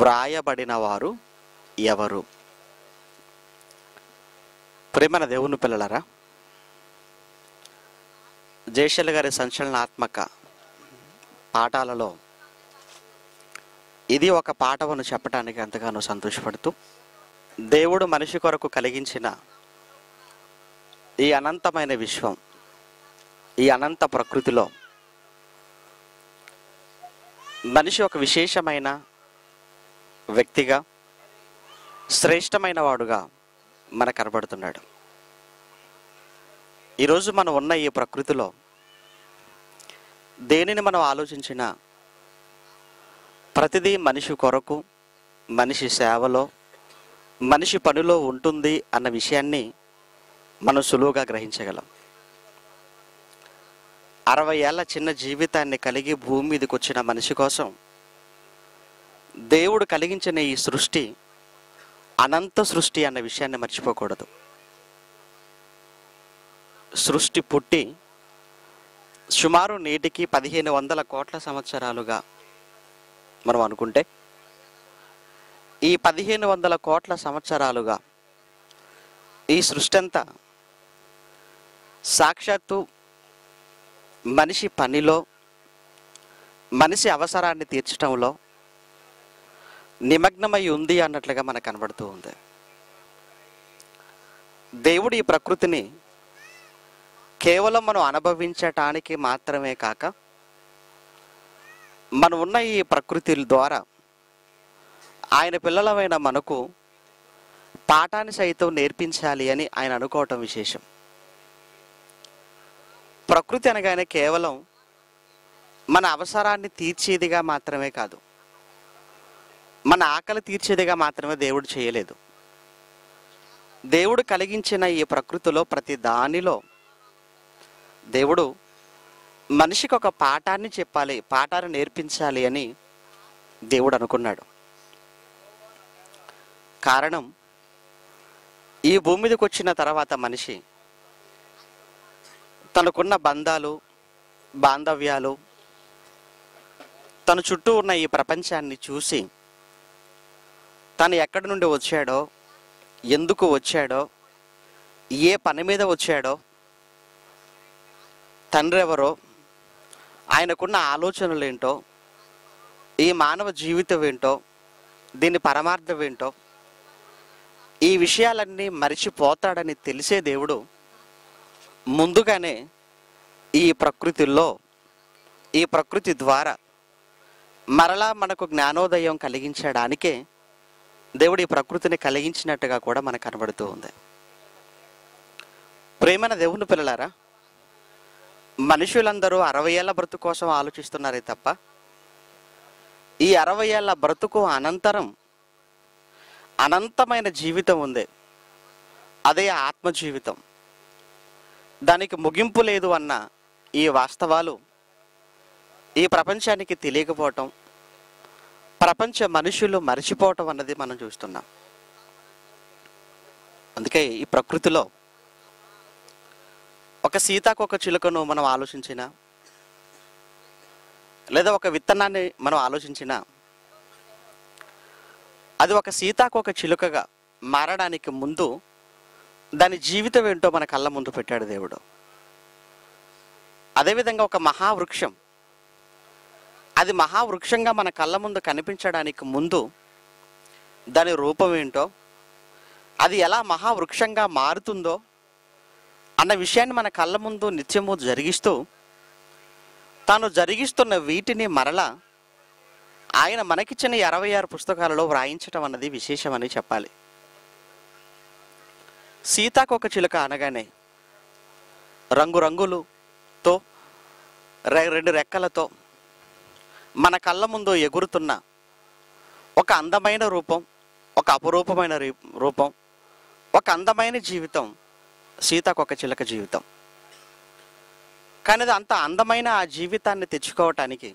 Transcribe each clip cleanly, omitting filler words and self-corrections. వ్రాయబడిన వారు ఎవరు? ప్రేమన దేవుని పిల్లలారా, జయశల గారి సంచలనాత్మక పాఠాలలో ఇది ఒక పాఠమును చెప్పడానికి ఎంతగానో సంతోషపడుతూ, దేవుడు మనిషి కొరకు కలిగించిన ఈ అనంతమైన విశ్వం, ఈ అనంత ప్రకృతిలో మనిషి ఒక విశేషమైన వ్యక్తిగా, శ్రేష్టమైన వాడుగా మనకు కనబడుతున్నాడు. ఈరోజు మనం ఉన్న ఈ ప్రకృతిలో దేనిని మనం ఆలోచించినా ప్రతిదీ మనిషి కొరకు, మనిషి సేవలో, మనిషి పనిలో ఉంటుంది అన్న విషయాన్ని మనం సులువుగా గ్రహించగలం. 60 ఏళ్ల చిన్న జీవితాన్ని కలిగి భూమి మీదకి వచ్చిన మనిషి కోసం దేవుడు కలిగించిన ఈ సృష్టి అనంత సృష్టి అన్న విషయాన్ని మర్చిపోకూడదు. సృష్టి పుట్టి సుమారు నేటికి 1500 కోట్ల సంవత్సరాలుగా మనం అనుకుంటే, ఈ 1500 కోట్ల సంవత్సరాలుగా ఈ సృష్టి అంతా సాక్షాత్తు మనిషి పనిలో, మనిషి అవసరాన్ని తీర్చడంలో నిమగ్నమై ఉంది అన్నట్లుగా మనకు కనబడుతూ ఉంది. దేవుడు ఈ ప్రకృతిని కేవలం మనం అనుభవించటానికి మాత్రమే కాక, మనం ఉన్న ఈ ప్రకృతి ద్వారా ఆయన పిల్లలమైన మనకు పాఠాన్ని సైతం నేర్పించాలి అని ఆయన అనుకోవటం విశేషం. ప్రకృతి అనగానే కేవలం మన అవసరాన్ని తీర్చేదిగా మాత్రమే కాదు, మన ఆకలి తీర్చేదిగా మాత్రమే దేవుడు చేయలేదు. దేవుడు కలిగించిన ఈ ప్రకృతిలో ప్రతి దానిలో దేవుడు మనిషికి ఒక పాఠాన్ని చెప్పాలి, పాఠాన్ని నేర్పించాలి అని దేవుడు అనుకున్నాడు. కారణం, ఈ భూమి మీదకి వచ్చిన తర్వాత మనిషి తనకున్న బంధాలు, బాంధవ్యాలు, తన చుట్టూ ఉన్న ఈ ప్రపంచాన్ని చూసి తను ఎక్కడి నుండి వచ్చాడో, ఎందుకు వచ్చాడో, ఏ పని మీద వచ్చాడో, తండ్రి ఎవరో, ఆయనకున్న ఆలోచనలు ఏంటో, ఈ మానవ జీవితం ఏంటో, దీని పరమార్థం ఏంటో, ఈ విషయాలన్నీ మరిచిపోతాడని తెలిసే దేవుడు ముందుగానే ఈ ప్రకృతిలో, ఈ ప్రకృతి ద్వారా మరలా మనకు జ్ఞానోదయం కలిగించడానికే దేవుడు ఈ ప్రకృతిని కలిగించినట్టుగా కూడా మనకు కనబడుతూ ఉంది. ప్రేమన దేవుని పిల్లలారా, మనుషులందరూ 60 ఏళ్ల బ్రతుకు కోసం ఆలోచిస్తున్నారే తప్ప, ఈ 60 ఏళ్ల బ్రతుకు అనంతరం అనంతమైన జీవితం ఉంది, అదే ఆత్మ జీవితం, దానికి ముగింపు లేదు అన్న ఈ వాస్తవాలు ఈ ప్రపంచానికి తెలియకపోవటం, ప్రపంచ మనుషులు మరిచిపోవటం అన్నది మనం చూస్తున్నాం. అందుకే ఈ ప్రకృతిలో ఒక సీతాకొక చిలుకను మనం ఆలోచించినా, లేదా ఒక విత్తనాన్ని మనం ఆలోచించినా, అది ఒక సీతాకొక చిలుకగా మారడానికి ముందు దాని జీవితం ఏంటో మన కళ్ళ ముందు పెట్టాడు దేవుడు. అదేవిధంగా ఒక మహావృక్షం, అది మహావృక్షంగా మన కళ్ళ ముందు కనిపించడానికి ముందు దాని రూపం ఏంటో, అది ఎలా మహావృక్షంగా మారుతుందో అన్న విషయాన్ని మన కళ్ళ ముందు నిత్యము జరిగిస్తూ, తాను జరిగిస్తున్న వీటిని మరలా ఆయన మనకిచ్చిన 66 పుస్తకాలలో వ్రాయించటం అన్నది విశేషమని చెప్పాలి. సీతాకొక చిలుక అనగానే రంగురంగులతో, 2 రెక్కలతో మన కళ్ళ ముందు ఎగురుతున్న ఒక అందమైన రూపం, ఒక అపురూపమైన రూపం, ఒక అందమైన జీవితం సీతాకొక చిలుక జీవితం. కానీ అది అంత అందమైన ఆ జీవితాన్ని తెచ్చుకోవటానికి,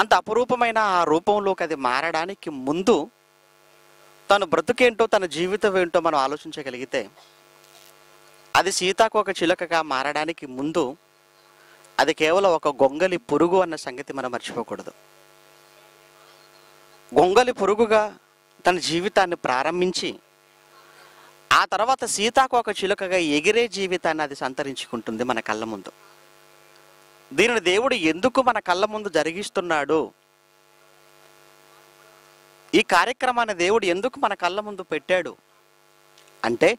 అంత అపురూపమైన ఆ రూపంలోకి అది మారడానికి ముందు తను బ్రతుకేంటో, తన జీవితం ఏంటో మనం ఆలోచించగలిగితే, అది సీతాకొక చిలుకగా మారడానికి ముందు అది కేవలం ఒక గొంగలి పురుగు అన్న సంగతి మనం మర్చిపోకూడదు. గొంగలి పురుగుగా తన జీవితాన్ని ప్రారంభించి ఆ తర్వాత సీతాకోక చిలుకగా ఎగిరే జీవితాన్ని అది సంతరించుకుంటుంది మన కళ్ళ ముందు. దీనిని దేవుడు ఎందుకు మన కళ్ళ ముందు జరిగిస్తున్నాడు? ఈ కార్యక్రమాన్ని దేవుడు ఎందుకు మన కళ్ళ ముందు పెట్టాడు అంటే,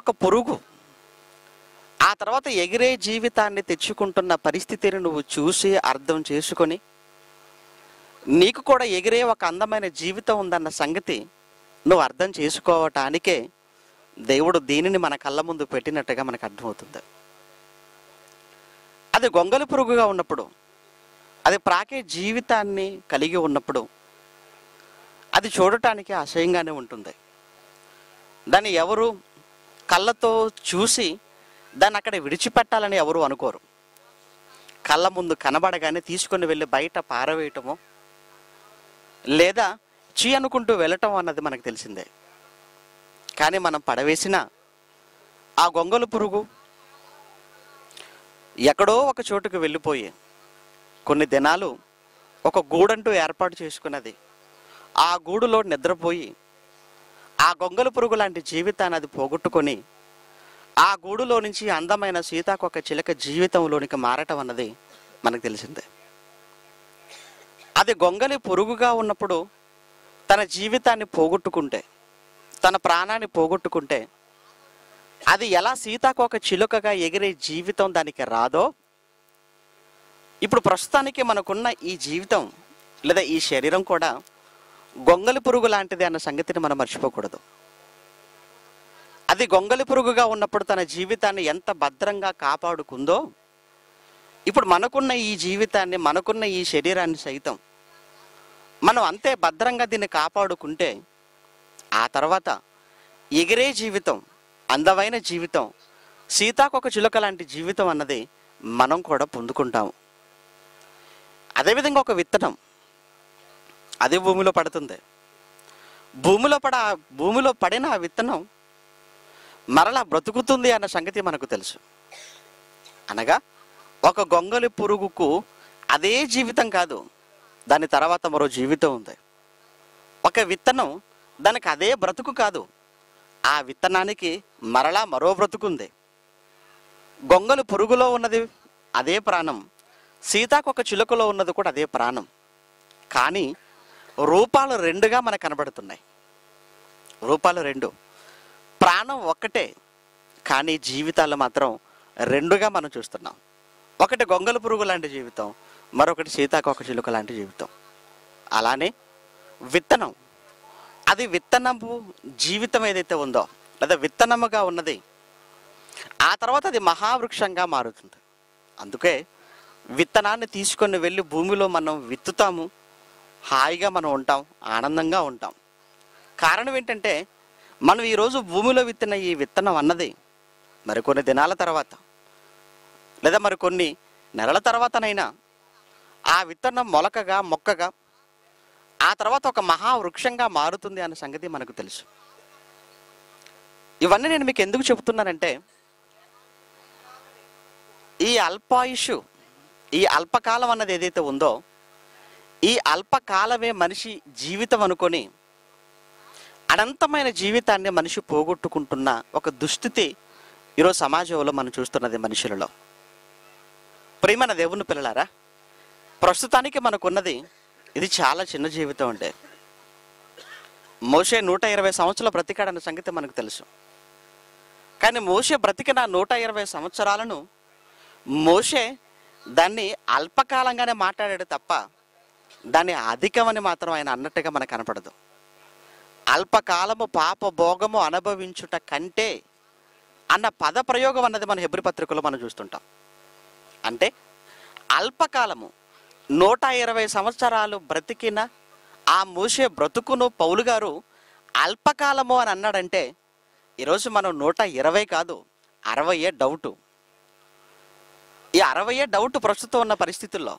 ఒక పురుగు ఆ తర్వాత ఎగిరే జీవితాన్ని తెచ్చుకుంటున్న పరిస్థితిని నువ్వు చూసి అర్థం చేసుకొని నీకు కూడా ఎగిరే ఒక అందమైన జీవితం ఉందన్న సంగతి నువ్వు అర్థం చేసుకోవటానికే దేవుడు దీనిని మన కళ్ళ ముందు పెట్టినట్టుగా మనకు అర్థమవుతుంది. అది గొంగలి పురుగుగా ఉన్నప్పుడు, అది ప్రాకే జీవితాన్ని కలిగి ఉన్నప్పుడు అది చూడటానికి ఆశయంగానే ఉంటుంది. దాన్ని ఎవరు కళ్ళతో చూసి దాన్ని అక్కడ విడిచిపెట్టాలని ఎవరు అనుకోరు. కళ్ళ ముందు కనబడగానే తీసుకొని వెళ్ళి బయట పారవేయటమో లేదా చీ అనుకుంటూ వెళ్ళటం అన్నది మనకు తెలిసిందే. కానీ మనం పడవేసిన ఆ గొంగలి పురుగు ఎక్కడో ఒక చోటుకు వెళ్ళిపోయి కొన్ని దినాలు ఒక గూడంటూ ఏర్పాటు చేసుకున్నది. ఆ గూడులో నిద్రపోయి ఆ గొంగలి పురుగు లాంటి జీవితాన్ని అది పోగొట్టుకొని ఆ గూడులో నుంచి అందమైన సీతాకోక చిలక జీవితంలోనికి మారటం అన్నది మనకు తెలిసిందే. అది గొంగలి పురుగుగా ఉన్నప్పుడు తన జీవితాన్ని పోగొట్టుకుంటే, తన ప్రాణాన్ని పోగొట్టుకుంటే, అది ఎలా సీతాకోక చిలుకగా ఎగిరే జీవితం దానికి రాదో, ఇప్పుడు ప్రస్తుతానికి మనకున్న ఈ జీవితం లేదా ఈ శరీరం కూడా గొంగలి పురుగు లాంటిది అన్న సంగతిని మనం మర్చిపోకూడదు. అది గొంగలి పురుగుగా ఉన్నప్పుడు తన జీవితాన్ని ఎంత భద్రంగా కాపాడుకుందో, ఇప్పుడు మనకున్న ఈ జీవితాన్ని, మనకున్న ఈ శరీరాన్ని సైతం మనం అంతే భద్రంగా దీన్ని కాపాడుకుంటే ఆ తర్వాత ఎగిరే జీవితం, అందమైన జీవితం, సీతాకోక చిలుక లాంటి జీవితం అన్నది మనం కూడా పొందుకుంటాము. అదేవిధంగా ఒక విత్తనం అదే భూమిలో పడుతుంది. భూమిలో పడిన ఆ విత్తనం మరలా బ్రతుకుతుంది అన్న సంగతి మనకు తెలుసు. అనగా ఒక గొంగలి పురుగుకు అదే జీవితం కాదు, దాని తర్వాత మరో జీవితం ఉంది. ఒక విత్తనం దానికి అదే బ్రతుకు కాదు, ఆ విత్తనానికి మరలా మరో బ్రతుకుంది. గొంగలి పురుగులో ఉన్నది అదే ప్రాణం, సీతాకోక చిలుకలో ఉన్నది కూడా అదే ప్రాణం. కానీ రూపాలు రెండుగా మనకు కనబడుతున్నాయి. రూపాలు రెండు, ప్రాణం ఒక్కటే కానీ జీవితాలు మాత్రం రెండుగా మనం చూస్తున్నాం. ఒకటి గొంగలి పురుగు లాంటి జీవితం, మరొకటి సీతాకోక చిలుక లాంటి జీవితం. అలానే విత్తనం, అది విత్తనము జీవితం ఏదైతే ఉందో లేదా విత్తనముగా ఉన్నది, ఆ తర్వాత అది మహావృక్షంగా మారుతుంది. అందుకే విత్తనాన్ని తీసుకొని వెళ్ళి భూమిలో మనం విత్తుతాము, హాయిగా మనం ఉంటాం, ఆనందంగా ఉంటాం. కారణం ఏంటంటే మనం ఈరోజు భూమిలో విత్తిన ఈ విత్తనం అన్నది మరికొన్ని దినాల తర్వాత లేదా మరికొన్ని నెలల తర్వాతనైనా ఆ విత్తనం మొలకగా, మొక్కగా, ఆ తర్వాత ఒక మహావృక్షంగా మారుతుంది అన్న సంగతి మనకు తెలుసు. ఇవన్నీ నేను మీకు ఎందుకు చెబుతున్నానంటే, ఈ అల్పాయుషు, ఈ అల్పకాలం అన్నది ఏదైతే ఉందో, ఈ అల్పకాలమే మనిషి జీవితం అనుకొని అనంతమైన జీవితాన్ని మనిషి పోగొట్టుకుంటున్న ఒక దుస్థితి ఈరోజు సమాజంలో మనం చూస్తున్నది మనుషులలో. ప్రేమన దేవుని పిల్లలారా, ప్రస్తుతానికి మనకున్నది ఇది చాలా చిన్న జీవితం. అంటే మోషే 120 సంవత్సరాలు బ్రతికాడన్న సంగతి మనకు తెలుసు. కానీ మోషే బ్రతికిన 120 సంవత్సరాలను మోషే దాన్ని అల్పకాలంగానే మాట్లాడాడు తప్ప దాన్ని అధికమని మాత్రం ఆయన అన్నట్టుగా మనకు కనపడదు. అల్పకాలము పాప భోగము అనుభవించుట కంటే అన్న పద ప్రయోగం అన్నది మన హెబ్రీ పత్రికలో మనం చూస్తుంటాం. అంటే అల్పకాలము 120 సంవత్సరాలు బ్రతికిన ఆ మోషే బ్రతుకును పౌలు గారు అల్పకాలము అని అన్నాడంటే ఈరోజు మనం 120 కాదు 60 డౌటు. ఈ 60 డౌట్ ప్రస్తుతం ఉన్న పరిస్థితుల్లో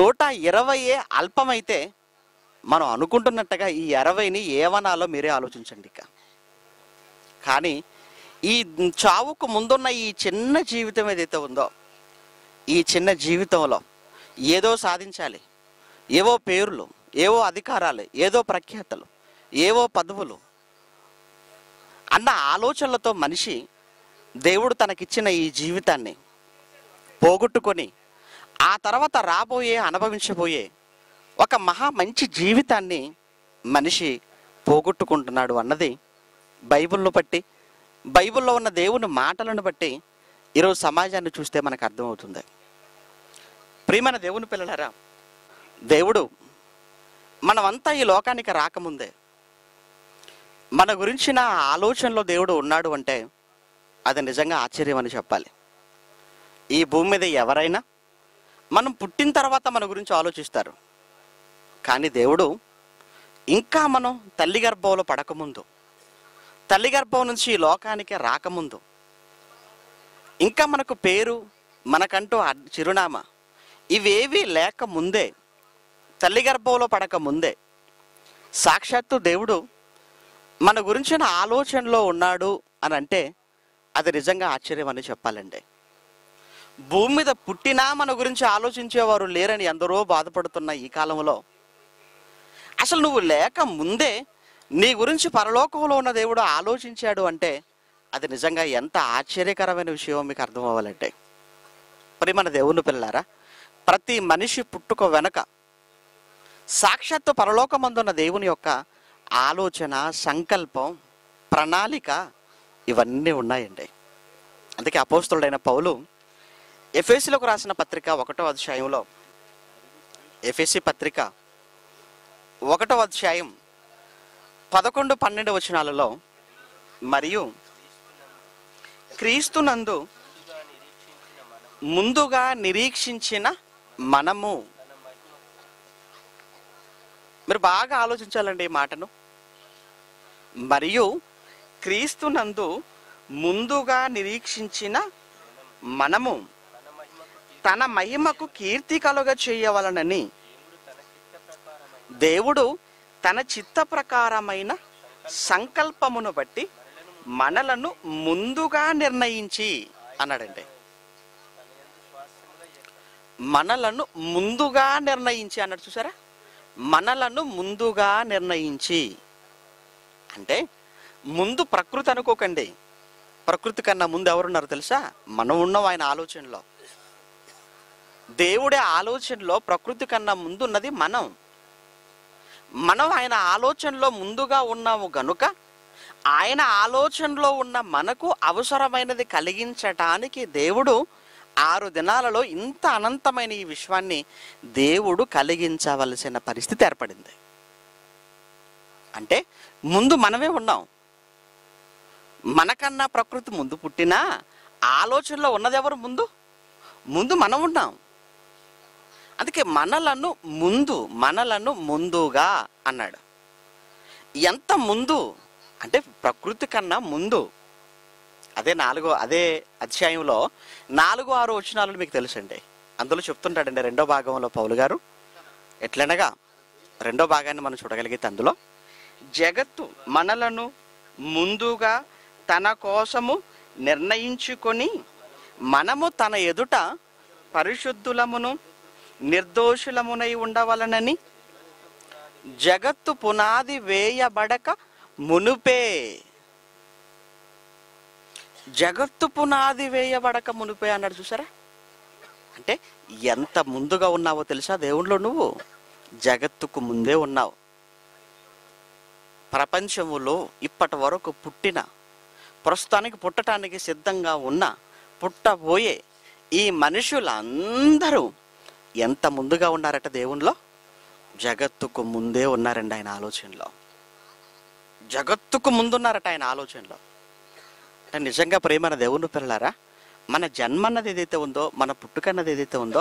120 అల్పమైతే మనం అనుకుంటున్నట్టుగా ఈ 60ని ఏమనాలో మీరే ఆలోచించండి. కానీ ఈ చావుకు ముందున్న ఈ చిన్న జీవితం ఏదైతే ఉందో, ఈ చిన్న జీవితంలో ఏదో సాధించాలి, ఏవో పేర్లు, ఏవో అధికారాలు, ఏదో ప్రఖ్యాతలు, ఏవో పదవులు అన్న ఆలోచనలతో మనిషి దేవుడు తనకిచ్చిన ఈ జీవితాన్ని పోగొట్టుకొని ఆ తర్వాత రాబోయే అనుభవించబోయే ఒక మహా మంచి జీవితాన్ని మనిషి పోగొట్టుకుంటున్నాడు అన్నది బైబిల్ను బట్టి, బైబిల్లో ఉన్న దేవుని మాటలను బట్టి ఈరోజు సమాజాన్ని చూస్తే మనకు అర్థమవుతుంది. ప్రియమైన దేవుని పిల్లలారా, దేవుడు మనమంతా ఈ లోకానికి రాకముందే మన గురించిన ఆలోచనలో దేవుడు ఉన్నాడు అంటే అది నిజంగా ఆశ్చర్యం అని చెప్పాలి. ఈ భూమి మీద ఎవరైనా మనం పుట్టిన తర్వాత మన గురించి ఆలోచిస్తారు, కానీ దేవుడు ఇంకా మనం తల్లి గర్భంలో పడకముందు, తల్లి గర్భం నుంచి ఈ లోకానికి రాకముందు ఇంకా మనకు పేరు, మనకంటూ చిరునామా ఇవేవి లేకముందే, తల్లి గర్భంలో పడకముందే సాక్షాత్తు దేవుడు మన గురించిన ఆలోచనలో ఉన్నాడు అని అంటే అది నిజంగా ఆశ్చర్యం అని చెప్పాలండి. భూమి మీద పుట్టినా మన గురించి ఆలోచించేవారు లేరని ఎందరో బాధపడుతున్న ఈ కాలంలో అసలు నువ్వు లేక ముందే నీ గురించి పరలోకంలో ఉన్న దేవుడు ఆలోచించాడు అంటే అది నిజంగా ఎంత ఆశ్చర్యకరమైన విషయం మీకు అర్థం అవ్వాలంటే. మరి మన దేవుని పిల్లారా, ప్రతి మనిషి పుట్టుక వెనక సాక్షాత్తు పరలోకమందున్న దేవుని యొక్క ఆలోచన, సంకల్పం, ప్రణాళిక ఇవన్నీ ఉన్నాయండి. అందుకే అపోస్తలుడైన పౌలు ఎఫెసీలకు రాసిన పత్రిక 1వ అధ్యాయంలో, ఎఫెసీ పత్రిక 1వ అధ్యాయం 11, 12 వచనాలలో, మరియు క్రీస్తునందు ముందుగా నిరీక్షించిన మనము. మీరు బాగా ఆలోచించాలండి ఈ మాటను. మరియు క్రీస్తునందు ముందుగా నిరీక్షించిన మనము తన మహిమకు కీర్తి కలుగ చేయవలనని దేవుడు తన చిత్త ప్రకారమైన సంకల్పమును బట్టి మనలను ముందుగా నిర్ణయించి అన్నాడండి. మనలను ముందుగా నిర్ణయించి అన్నాడు, చూసారా? మనలను ముందుగా నిర్ణయించి అంటే ముందు ప్రకృతి అనుకోకండి, ప్రకృతి కన్నా ముందు ఎవరున్నారు తెలుసా? మనం ఉన్నాం ఆయన ఆలోచనలో. దేవుడే ఆలోచనలో ప్రకృతి కన్నా ముందు ఉన్నది మనం. మనం ఆయన ఆలోచనలో ముందుగా ఉన్నాము గనుక ఆయన ఆలోచనలో ఉన్న మనకు అవసరమైనది కలిగించటానికి దేవుడు 6 దినాలలో ఇంత అనంతమైన ఈ విశ్వాన్ని దేవుడు కలిగించవలసిన పరిస్థితి ఏర్పడింది. అంటే ముందు మనమే ఉన్నాం, మనకన్నా ప్రకృతి ముందు పుట్టినా ఆలోచనలో ఉన్నది ఎవరు? ముందు ముందు మనం ఉన్నాం. అందుకే మనలను ముందుగా అన్నాడు. ఎంత ముందు అంటే ప్రకృతి కన్నా ముందు. అదే 4వ అధ్యాయంలో 4, 6 వచనాలు మీకు తెలుసండి. అందులో చెప్తుంటాడండి 2వ భాగంలో పౌలు గారు, ఎట్లనగా 2వ భాగాన్ని మనం చూడగలిగితే అందులో జగత్తు మనలను ముందుగా తన కోసము నిర్ణయించుకొని మనము తన ఎదుట పరిశుద్ధులమును నిర్దోషులమునై ఉండవలనని జగత్తు పునాది వేయబడక మునుపే, జగత్తు పునాది వేయబడక మునిపే అన్నాడు, చూసారా? అంటే ఎంత ముందుగా ఉన్నావో తెలుసా? దేవుణ్ణిలో నువ్వు జగత్తుకు ముందే ఉన్నావు. ప్రపంచములో ఇప్పటి వరకు పుట్టిన, ప్రస్తుతానికి పుట్టడానికి సిద్ధంగా ఉన్న, పుట్టబోయే ఈ మనుషులందరూ ఎంత ముందుగా ఉన్నారట దేవుణ్ణిలో? జగత్తుకు ముందే ఉన్నారండి ఆయన ఆలోచనలో. జగత్తుకు ముందున్నారట ఆయన ఆలోచనలో. అంటే నిజంగా ప్రేమన దేవుని పిల్లలారా, మన జన్మ అన్నది ఏదైతే ఉందో, మన పుట్టుక అన్నది ఏదైతే ఉందో,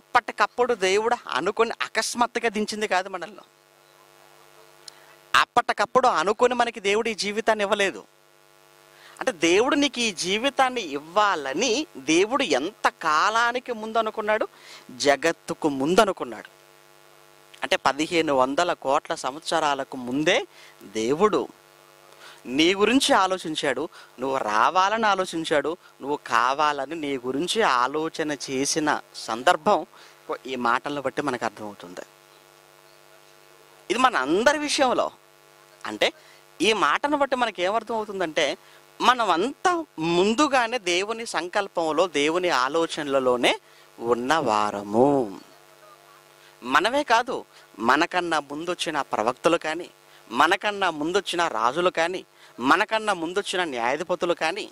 అప్పటికప్పుడు దేవుడు అనుకుని అకస్మాత్తుగా దించింది కాదు మనల్ని. అప్పటికప్పుడు అనుకుని మనకి దేవుడు ఈ జీవితాన్ని ఇవ్వలేదు. అంటే దేవుడు నీకు ఈ జీవితాన్ని ఇవ్వాలని దేవుడు ఎంత కాలానికి ముందు అనుకున్నాడు? జగత్తుకు ముందు అనుకున్నాడు. అంటే 1500 కోట్ల సంవత్సరాలకు ముందే దేవుడు నీ గురించి ఆలోచించాడు. నువ్వు రావాలని ఆలోచించాడు, నువ్వు కావాలని నీ గురించి ఆలోచన చేసిన సందర్భం ఈ మాటలను బట్టి మనకు అర్థమవుతుంది. ఇది మన అందరి విషయంలో. అంటే ఈ మాటను బట్టి మనకి ఏమర్థం అవుతుందంటే మనమంతా ముందుగానే దేవుని సంకల్పంలో దేవుని ఆలోచనలలోనే ఉన్నవారము. మనమే కాదు, మనకన్నా ముందొచ్చిన ప్రవక్తలు కానీ, మనకన్నా ముందొచ్చిన రాజులు కానీ, మనకన్నా ముందొచ్చిన న్యాయాధిపతులు కానీ,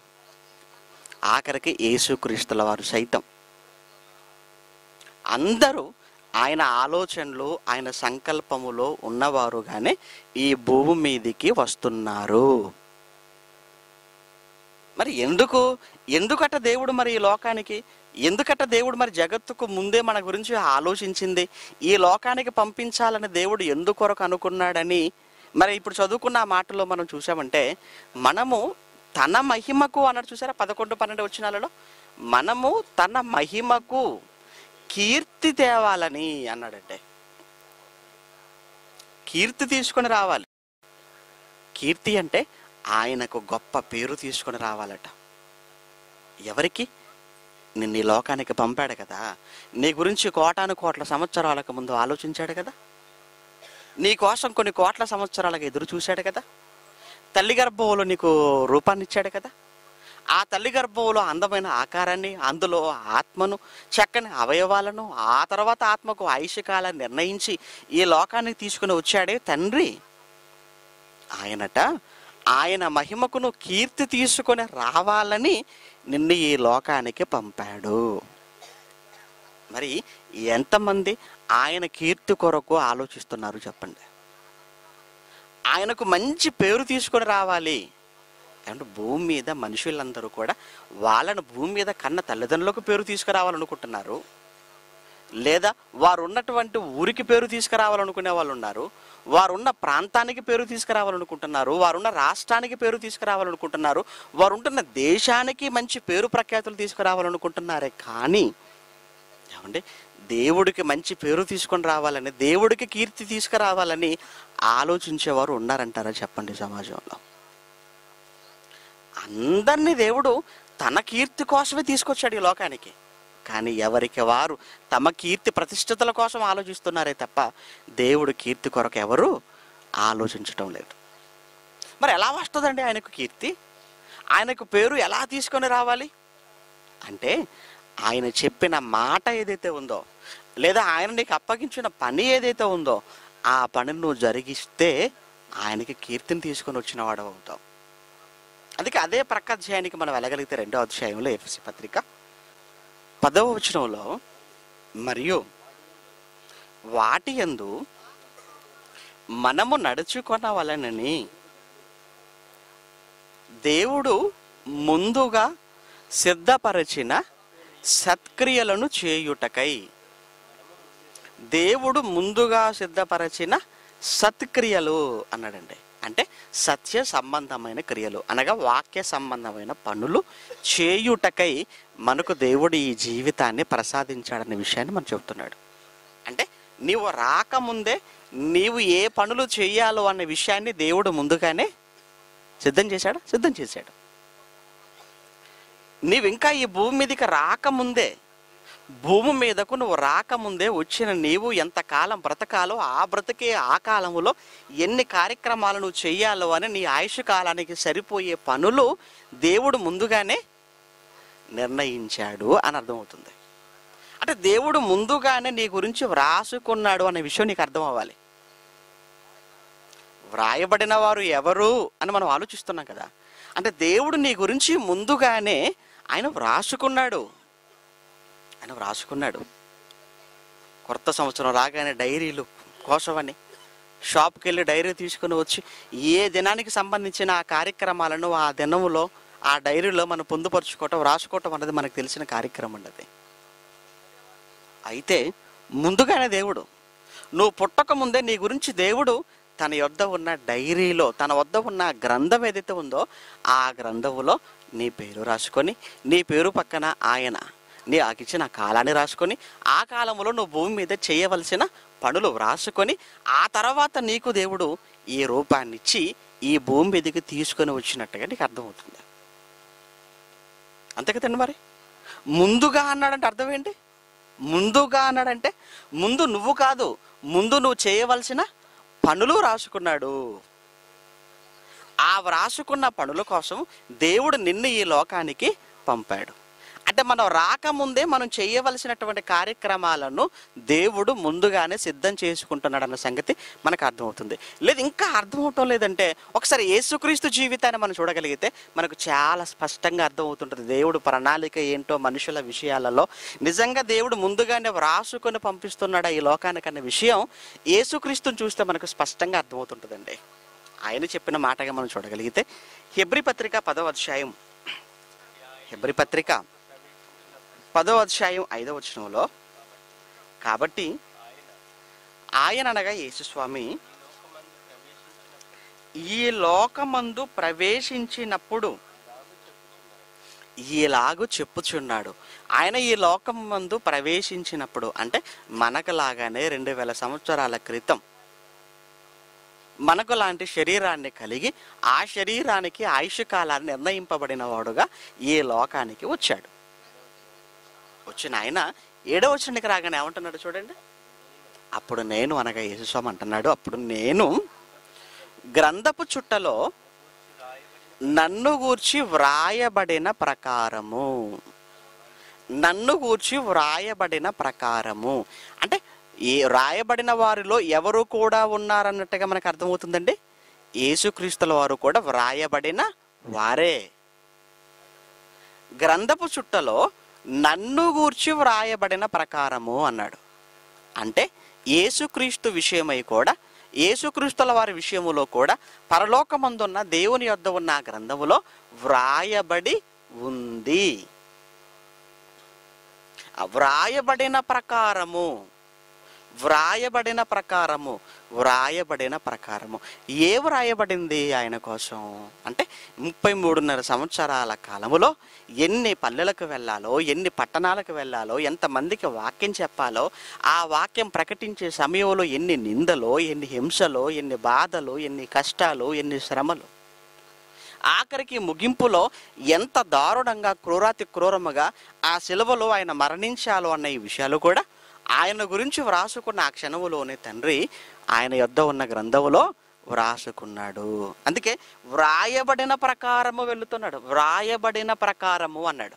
ఆఖరికి యేసుక్రీస్తుల వారు సైతం అందరూ ఆయన ఆలోచనలు ఆయన సంకల్పములో ఉన్నవారుగానే ఈ భూమి మీదికి వస్తున్నారు. మరి ఎందుకట దేవుడు మరి ఈ లోకానికి, ఎందుకట దేవుడు మరి జగత్తుకు ముందే మన గురించి ఆలోచించింది, ఈ లోకానికి పంపించాలని దేవుడు ఎందుకొరకు అనుకున్నాడని మరి ఇప్పుడు చదువుకున్న మాటలో మనం చూసామంటే, మనము తన మహిమకు అన్నాడు. చూసారా 11, 12 వచనాలలో మనము తన మహిమకు కీర్తి తేవాలని అన్నాడంటే కీర్తి తీసుకొని రావాలి. కీర్తి అంటే ఆయనకు గొప్ప పేరు తీసుకొని రావాలట. ఎవరికి? నిన్ను ఈ లోకానికి పంపాడు కదా, నీ గురించి కోటాను కోట్ల సంవత్సరాలకు ముందు ఆలోచించాడు కదా, నీ కోసం కొన్ని కోట్ల సంవత్సరాలకు ఎదురు చూశాడు కదా, తల్లి గర్భంలో నీకు రూపాన్ని ఇచ్చాడు కదా, ఆ తల్లి గర్భంలో అందమైన ఆకారాన్ని, అందులో ఆత్మను, చక్కని అవయవాలను, ఆ తర్వాత ఆత్మకు ఆయుష్కాలాన్ని నిర్ణయించి ఈ లోకానికి తీసుకుని వచ్చాడే తండ్రి ఆయనట. ఆయన మహిమకును కీర్తి తీసుకొని రావాలని నిన్ను ఈ లోకానికి పంపాడు. మరి ఎంతమంది ఆయన కీర్తి కొరకు ఆలోచిస్తున్నారు చెప్పండి? ఆయనకు మంచి పేరు తీసుకొని రావాలి అంటే భూమి మీద మనుషులందరూ కూడా వాళ్ళను భూమి మీద కన్న తల్లిదండ్రులకు పేరు తీసుకురావాలనుకుంటున్నారు, లేదా వారు ఉన్నటువంటి ఊరికి పేరు తీసుకురావాలనుకునే వాళ్ళు ఉన్నారు, వారున్న ప్రాంతానికి పేరు తీసుకురావాలనుకుంటున్నారు, వారున్న రాష్ట్రానికి పేరు తీసుకురావాలనుకుంటున్నారు, వారుంటున్న దేశానికి మంచి పేరు ప్రఖ్యాతులు తీసుకురావాలనుకుంటున్నారే. కానీ ఏమండి, దేవుడికి మంచి పేరు తీసుకొని రావాలని, దేవుడికి కీర్తి తీసుకురావాలని ఆలోచించేవారు ఉన్నారంటారా చెప్పండి సమాజంలో? అందరినీ దేవుడు తన కీర్తి కోసమే తీసుకొచ్చాడు ఈ లోకానికి, కానీ ఎవరికి వారు తమ కీర్తి ప్రతిష్టతల కోసం ఆలోచిస్తున్నారే తప్ప దేవుడు కీర్తి కొరకు ఎవరు ఆలోచించటం లేదు. మరి ఎలా వస్తుందండి ఆయనకు కీర్తి, ఆయనకు పేరు ఎలా తీసుకొని రావాలి అంటే, ఆయన చెప్పిన మాట ఏదైతే ఉందో, లేదా ఆయన నీకు అప్పగించిన పని ఏదైతే ఉందో, ఆ పనిని నువ్వు జరిగిస్తే ఆయనకి కీర్తిని తీసుకొని వచ్చిన వాడు అవుతావు. అందుకే అదే ప్రక్క అధ్యాయానికి మనం వెళ్ళగలిగితే 2వ అధ్యాయంలో ఎఫెసీ పత్రిక 10వ వచనంలో, మరియు వాటి యందు మనము నడుచుకొనవలెనని దేవుడు ముందుగా సిద్ధపరచిన సత్క్రియలను చేయుటకై, దేవుడు ముందుగా సిద్ధపరచిన సత్క్రియలు అన్నాడండి. అంటే సత్య సంబంధమైన క్రియలు అనగా వాక్య సంబంధమైన పనులు చేయుటకై మనకు దేవుడు ఈ జీవితాన్ని ప్రసాదించాడనే విషయాన్ని మనం చెబుతున్నాడు. అంటే నీవు రాకముందే నీవు ఏ పనులు చేయాలో అనే విషయాన్ని దేవుడు ముందుగానే సిద్ధం చేశాడు. నీవింకా ఈ భూమి మీదకి రాకముందే, భూమి మీదకు నువ్వు రాకముందే వచ్చిన నీవు ఎంతకాలం బ్రతకాలో ఆ బ్రతికే ఆ కాలంలో ఎన్ని కార్యక్రమాలు నువ్వు చేయాలో అని నీ ఆయుష్ కాలానికి సరిపోయే పనులు దేవుడు ముందుగానే నిర్ణయించాడు అని అర్థమవుతుంది. అంటే దేవుడు ముందుగానే నీ గురించి వ్రాసుకున్నాడు అనే విషయం నీకు అర్థం అవ్వాలి. వ్రాయబడిన వారు ఎవరు అని మనం ఆలోచిస్తున్నాం కదా, అంటే దేవుడు నీ గురించి ముందుగానే ఆయన వ్రాసుకున్నాడు. కొత్త సంవత్సరం రాగానే డైరీలు కోసమని షాప్కి వెళ్ళి డైరీ తీసుకుని వచ్చి ఏ దినానికి సంబంధించిన ఆ కార్యక్రమాలను ఆ దినంలో ఆ డైరీలో మనం పొందుపరుచుకోవటం, రాసుకోవటం అనేది మనకు తెలిసిన కార్యక్రమం అండి. అయితే ముందుగానే దేవుడు, నువ్వు పుట్టక ముందే నీ గురించి దేవుడు తన యొద్ద ఉన్న డైరీలో, తన వద్ద ఉన్న గ్రంథం ఏదైతే ఉందో ఆ గ్రంథంలో నీ పేరు రాసుకొని, నీ పేరు పక్కన ఆయన నీ ఆకిచ్చిన కాలాన్ని రాసుకొని, ఆ కాలంలో నువ్వు భూమి మీద చేయవలసిన పనులు వ్రాసుకొని, ఆ తర్వాత నీకు దేవుడు ఈ రూపాన్నిచ్చి ఈ భూమి మీదకి తీసుకొని వచ్చినట్టుగా నీకు అర్థమవుతుంది. అంతే కదండి. మరి ముందుగా అన్నాడంటే అర్థం ఏంటి? ముందుగా అన్నాడంటే ముందు నువ్వు కాదు, ముందు నువ్వు చేయవలసిన పనులు రాసుకున్నాడు. ఆ వ్రాసుకున్న పనుల కోసం దేవుడు నిన్ను ఈ లోకానికి పంపాడు. అంటే మనం రాకముందే మనం చేయవలసినటువంటి కార్యక్రమాలను దేవుడు ముందుగానే సిద్ధం చేసుకుంటున్నాడు అన్న సంగతి మనకు అర్థమవుతుంది. లేదు ఇంకా అర్థం అవటం లేదంటే ఒకసారి యేసుక్రీస్తు జీవితాన్ని మనం చూడగలిగితే మనకు చాలా స్పష్టంగా అర్థమవుతుంటుంది దేవుడు ప్రణాళిక ఏంటో మనుషుల విషయాలలో. నిజంగా దేవుడు ముందుగానే వ్రాసుకొని పంపిస్తున్నాడు ఈ లోకానికి అన్న విషయం యేసుక్రీస్తుని చూస్తే మనకు స్పష్టంగా అర్థమవుతుంటుందండి. ఆయన చెప్పిన మాటగా మనం చూడగలిగితే హెబ్రీ పత్రిక 10వ అధ్యాయం 5వ వచనంలో కాబట్టి ఆయన అనగా యేసుస్వామి ఈ లోకమందు ప్రవేశించినప్పుడు ఈలాగు చెప్పుచున్నాడు. ఆయన ఈ లోకం మందు ప్రవేశించినప్పుడు అంటే మనకులాగానే 2000 సంవత్సరాల క్రితం మనకు లాంటి శరీరాన్ని కలిగి ఆ శరీరానికి ఆయుష్ కాలాన్ని నిర్ణయింపబడిన వాడుగా ఈ లోకానికి వచ్చాడు. వచ్చిన ఆయన 7వ వచనానికి రాగానే ఏమంటున్నాడు చూడండి. అప్పుడు నేను అనగా యేసుస్వామి అంటున్నాడు, అప్పుడు నేను గ్రంథపు చుట్టలో నన్ను గూర్చి వ్రాయబడిన ప్రకారము అంటే ఈ రాయబడిన వారిలో ఎవరు కూడా ఉన్నారన్నట్టుగా మనకు అర్థమవుతుందండి. యేసుక్రీస్తుల వారు కూడా వ్రాయబడిన వారే. గ్రంథపు చుట్టలో నన్ను గూర్చి వ్రాయబడిన ప్రకారము అన్నాడు. అంటే యేసుక్రీస్తు విషయమై కూడా యేసుక్రీస్తుల వారి విషయములో కూడా పరలోకమందున్న దేవుని యొద్ద ఉన్న ఆ గ్రంథములో వ్రాయబడి ఉంది. వ్రాయబడిన ప్రకారము ఏం వ్రాయబడింది ఆయన కోసం అంటే 33.5 సంవత్సరాల కాలములో ఎన్ని పల్లెలకు వెళ్ళాలో, ఎన్ని పట్టణాలకు వెళ్ళాలో, ఎంతమందికి వాక్యం చెప్పాలో, ఆ వాక్యం ప్రకటించే సమయంలో ఎన్ని నిందలో, ఎన్ని హింసలో, ఎన్ని బాధలు, ఎన్ని కష్టాలు, ఎన్ని శ్రమలు, ఆఖరికి ముగింపులో ఎంత దారుణంగా క్రూరాతి క్రూరముగా ఆ శిలువలో ఆయన మరణించాలో అన్న ఈ విషయాలు కూడా ఆయన గురించి వ్రాసుకున్న ఆ క్షణములోనే తండ్రి ఆయన యొద్ద ఉన్న గ్రంథములో వ్రాసుకున్నాడు. అందుకే వ్రాయబడిన ప్రకారము వెళుతున్నాడు, వ్రాయబడిన ప్రకారము అన్నాడు.